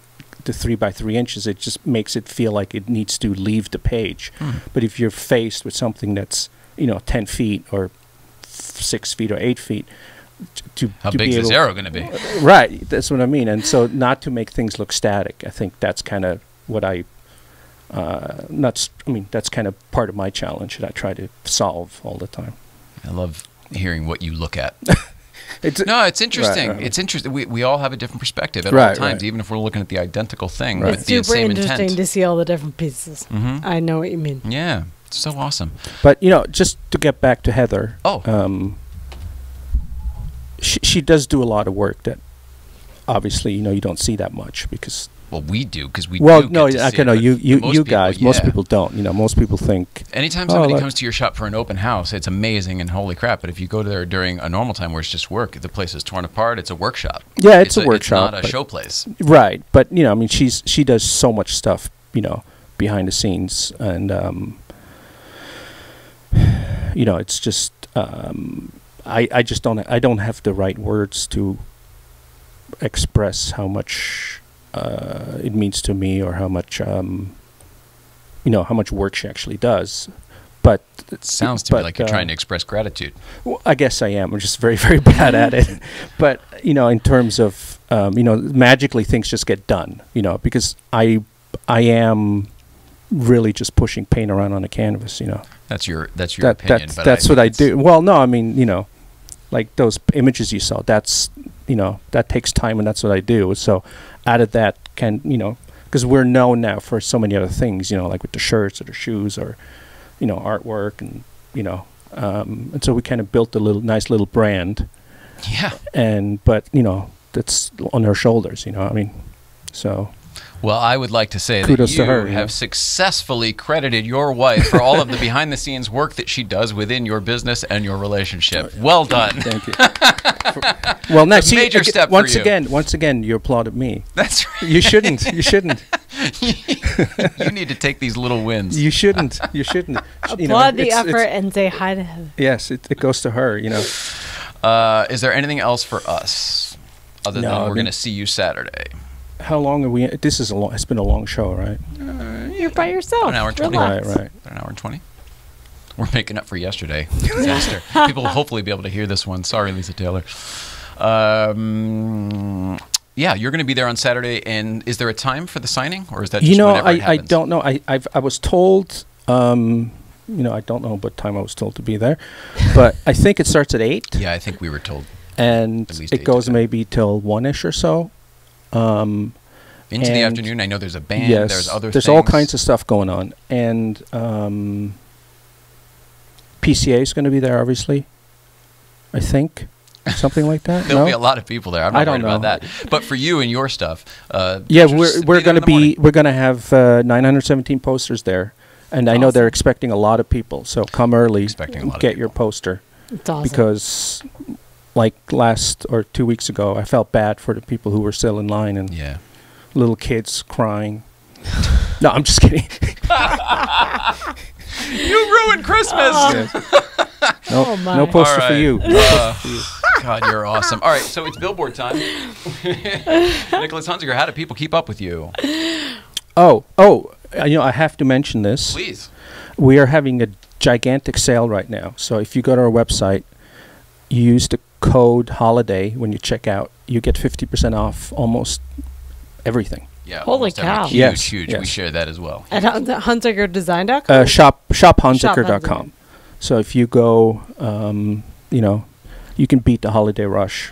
3 by 3 inches, it just makes it feel like it needs to leave the page. Mm. But if you're faced with something that's, you know, 10 feet or 6 feet or 8 feet. How big is this arrow going to be? Right, that's what I mean. And so not to make things look static. I think that's kind of what I, I mean, that's kind of part of my challenge that I try to solve all the time. I love hearing what you look at. It's interesting. Right. It's interesting. We all have a different perspective at all times, even if we're looking at the identical thing with the same intent. It's super interesting to see all the different pieces. Mm-hmm. I know what you mean. Yeah, it's so awesome. But, you know, just to get back to Heather. Oh. She does do a lot of work that, obviously, you know, you don't see that much because. Well, we do, because we. Well, do no, get to I see can it, know you guys. People, yeah. Most people don't. You know, most people think. Anytime somebody comes to your shop for an open house, it's amazing and holy crap. But if you go there during a normal time where it's just work, the place is torn apart. It's a workshop. Yeah, it's a workshop. It's not a show place. Right, but you know, I mean, she does so much stuff. You know, behind the scenes, and you know, it's just. I just don't have the right words to express how much it means to me, or how much you know, how much work she actually does. But it sounds to me like you're trying to express gratitude. Well, I guess I am. I'm just very, very bad at it. But you know, in terms of you know, magically things just get done. You know, because I am really just pushing paint around on a canvas. You know, that's your opinion. That's what I do. Well, no, I mean, you know. Like those images you saw, that's, you know, that takes time, and that's what I do. So out of that can, you know, because we're known now for so many other things, you know, like with the shirts or the shoes or, you know, artwork and, you know, and so we kind of built a nice little brand. Yeah. And, but, you know, that's on her shoulders, you know, I mean, so. Well, I would like to say kudos that you to her, have successfully credited your wife for all of the behind-the-scenes work that she does within your business and your relationship. Well done. Thank you. Well, next major step once for you. Once again, you applauded me. That's right. You shouldn't. You shouldn't. You need to take these little wins. You shouldn't. You shouldn't. You applaud know, the effort and say hi to him. Yes, it goes to her. You know. Is there anything else for us other than we're going to see you Saturday? How long are we? This is a long. It's been a long show, right? You're by yourself. About an hour and 20. Relax. Right. About an hour and 20. We're making up for yesterday. Disaster. People will hopefully be able to hear this one. Sorry, Lisa Taylor. Yeah, you're going to be there on Saturday. And is there a time for the signing, or is that just you know? I don't know. I was told. You know, I don't know what time I was told to be there, but I think it starts at 8. Yeah, I think we were told. And it goes maybe till 1-ish or so. Into the afternoon. I know there's a band. Yes, there's other. There's things. All kinds of stuff going on, and PCA is going to be there, obviously. I think something like that. There'll be a lot of people there. I'm not worried about that. But for you and your stuff, yeah, we're going to be we're going to have 917 posters there, and I know they're expecting a lot of people. So come early, get your poster. It's awesome. Because. Like 2 weeks ago, I felt bad for the people who were still in line and little kids crying. No, I'm just kidding. You ruined Christmas. No, oh my. No poster right. for you. God, you're awesome. All right, so it's billboard time. Nicolas Hunziker, how do people keep up with you? Oh, you know, I have to mention this. Please. We are having a gigantic sale right now. So if you go to our website, you use the code HOLIDAY when you check out, you get 50% off almost everything. Yeah, holy cow. Huge, yes, huge. Yes. We share that as well. At hunzikerdesign.com? Shophunziker.com. So if you go, you know, you can beat the holiday rush.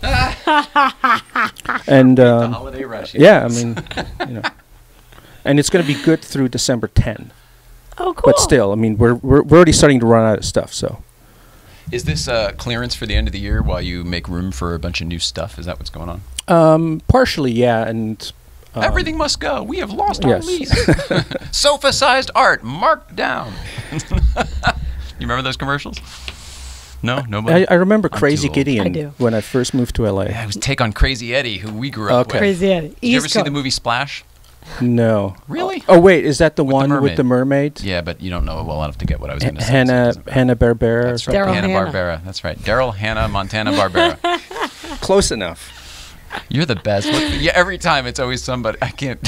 And the holiday rush. Yeah, I mean, you know. And it's going to be good through December 10. Oh, cool. But still, I mean, we're already starting to run out of stuff, so. Is this clearance for the end of the year while you make room for a bunch of new stuff? Is that what's going on? Partially, yeah, and... everything must go. We have lost our lease. Sofa-sized art marked down. You remember those commercials? No, nobody. I remember Crazy Gideon when I first moved to LA. Yeah, it was take on Crazy Eddie, who we grew up with. Crazy Eddie. Did you ever see the movie Splash? No. Really? Oh wait, is that the one with the mermaid? Yeah, but you don't know it well enough to get what I was going to say. Hanna-Barbera. That's right. Hanna-Barbera. That's right. Daryl Hannah Montana-Barbera. Close enough. You're the best. Look, yeah, every time it's always somebody. I can't.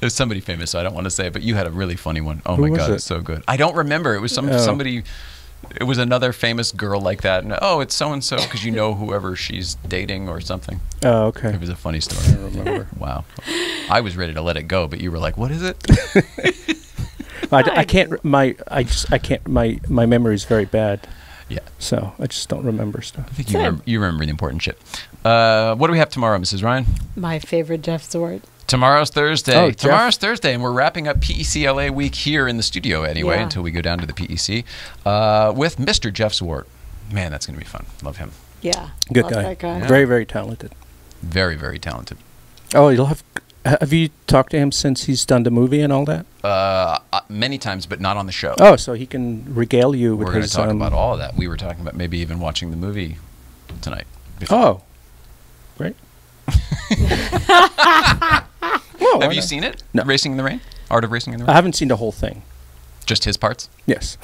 There's somebody famous, so I don't want to say it, but you had a really funny one. Oh my God, it's so good. I don't remember. It was somebody. It was another famous girl like that. And, oh, it's so and so because you know whoever she's dating or something. Oh, okay. It was a funny story. I remember. Wow. I was ready to let it go, but you were like, "What is it?" I can't. I can't. My memory is very bad. Yeah. So I just don't remember stuff. I think you remember the important shit. What do we have tomorrow, Mrs. Ryan? My favorite Jeff Zwart. Tomorrow's Thursday. Oh, tomorrow's Thursday, and we're wrapping up PECLA week here in the studio anyway until we go down to the PEC with Mr. Jeff Zwart. Man, that's going to be fun. Love him. Yeah. Good guy. Yeah. Very, very talented. Very, very talented. Oh, you'll have... Have you talked to him since he's done the movie and all that? Many times, but not on the show. Oh, so he can regale you with his... We're going to talk about all of that. We were talking about maybe even watching the movie tonight. Before. Oh, great. Whoa, have you seen it? No. Racing in the Rain? Art of Racing in the Rain? I haven't seen the whole thing. Just his parts? Yes.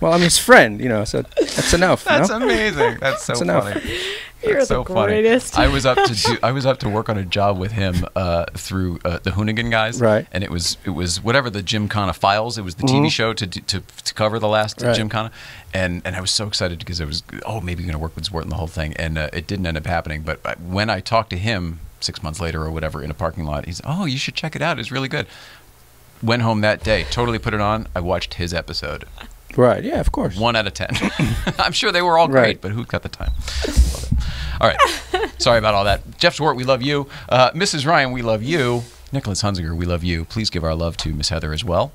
Well, I'm his friend, you know, so that's enough. That's amazing. That's so funny. You're the greatest. I was up to work on a job with him through the Hoonigan guys, right? And it was whatever the Gymkhana Files. It was the TV show to cover the last Gymkhana, and I was so excited because I was maybe going to work with Zwart and the whole thing, and it didn't end up happening. But when I talked to him 6 months later or whatever in a parking lot, he's you should check it out. It's really good. Went home that day, totally put it on. I watched his episode. Right, yeah, of course. 1 out of 10. I'm sure they were all great, but who got the time? All right. Sorry about all that. Jeff Zwart, we love you. Mrs. Ryan, we love you. Nicolas Hunziker, we love you. Please give our love to Miss Heather as well.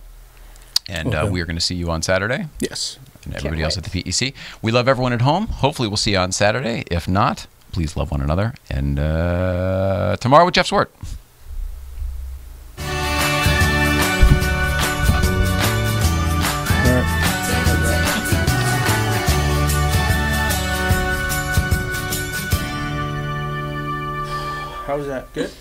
And we are going to see you on Saturday. Yes. And everybody else at the PEC. We love everyone at home. Hopefully we'll see you on Saturday. If not, please love one another. And tomorrow with Jeff Zwart. How was that? Good?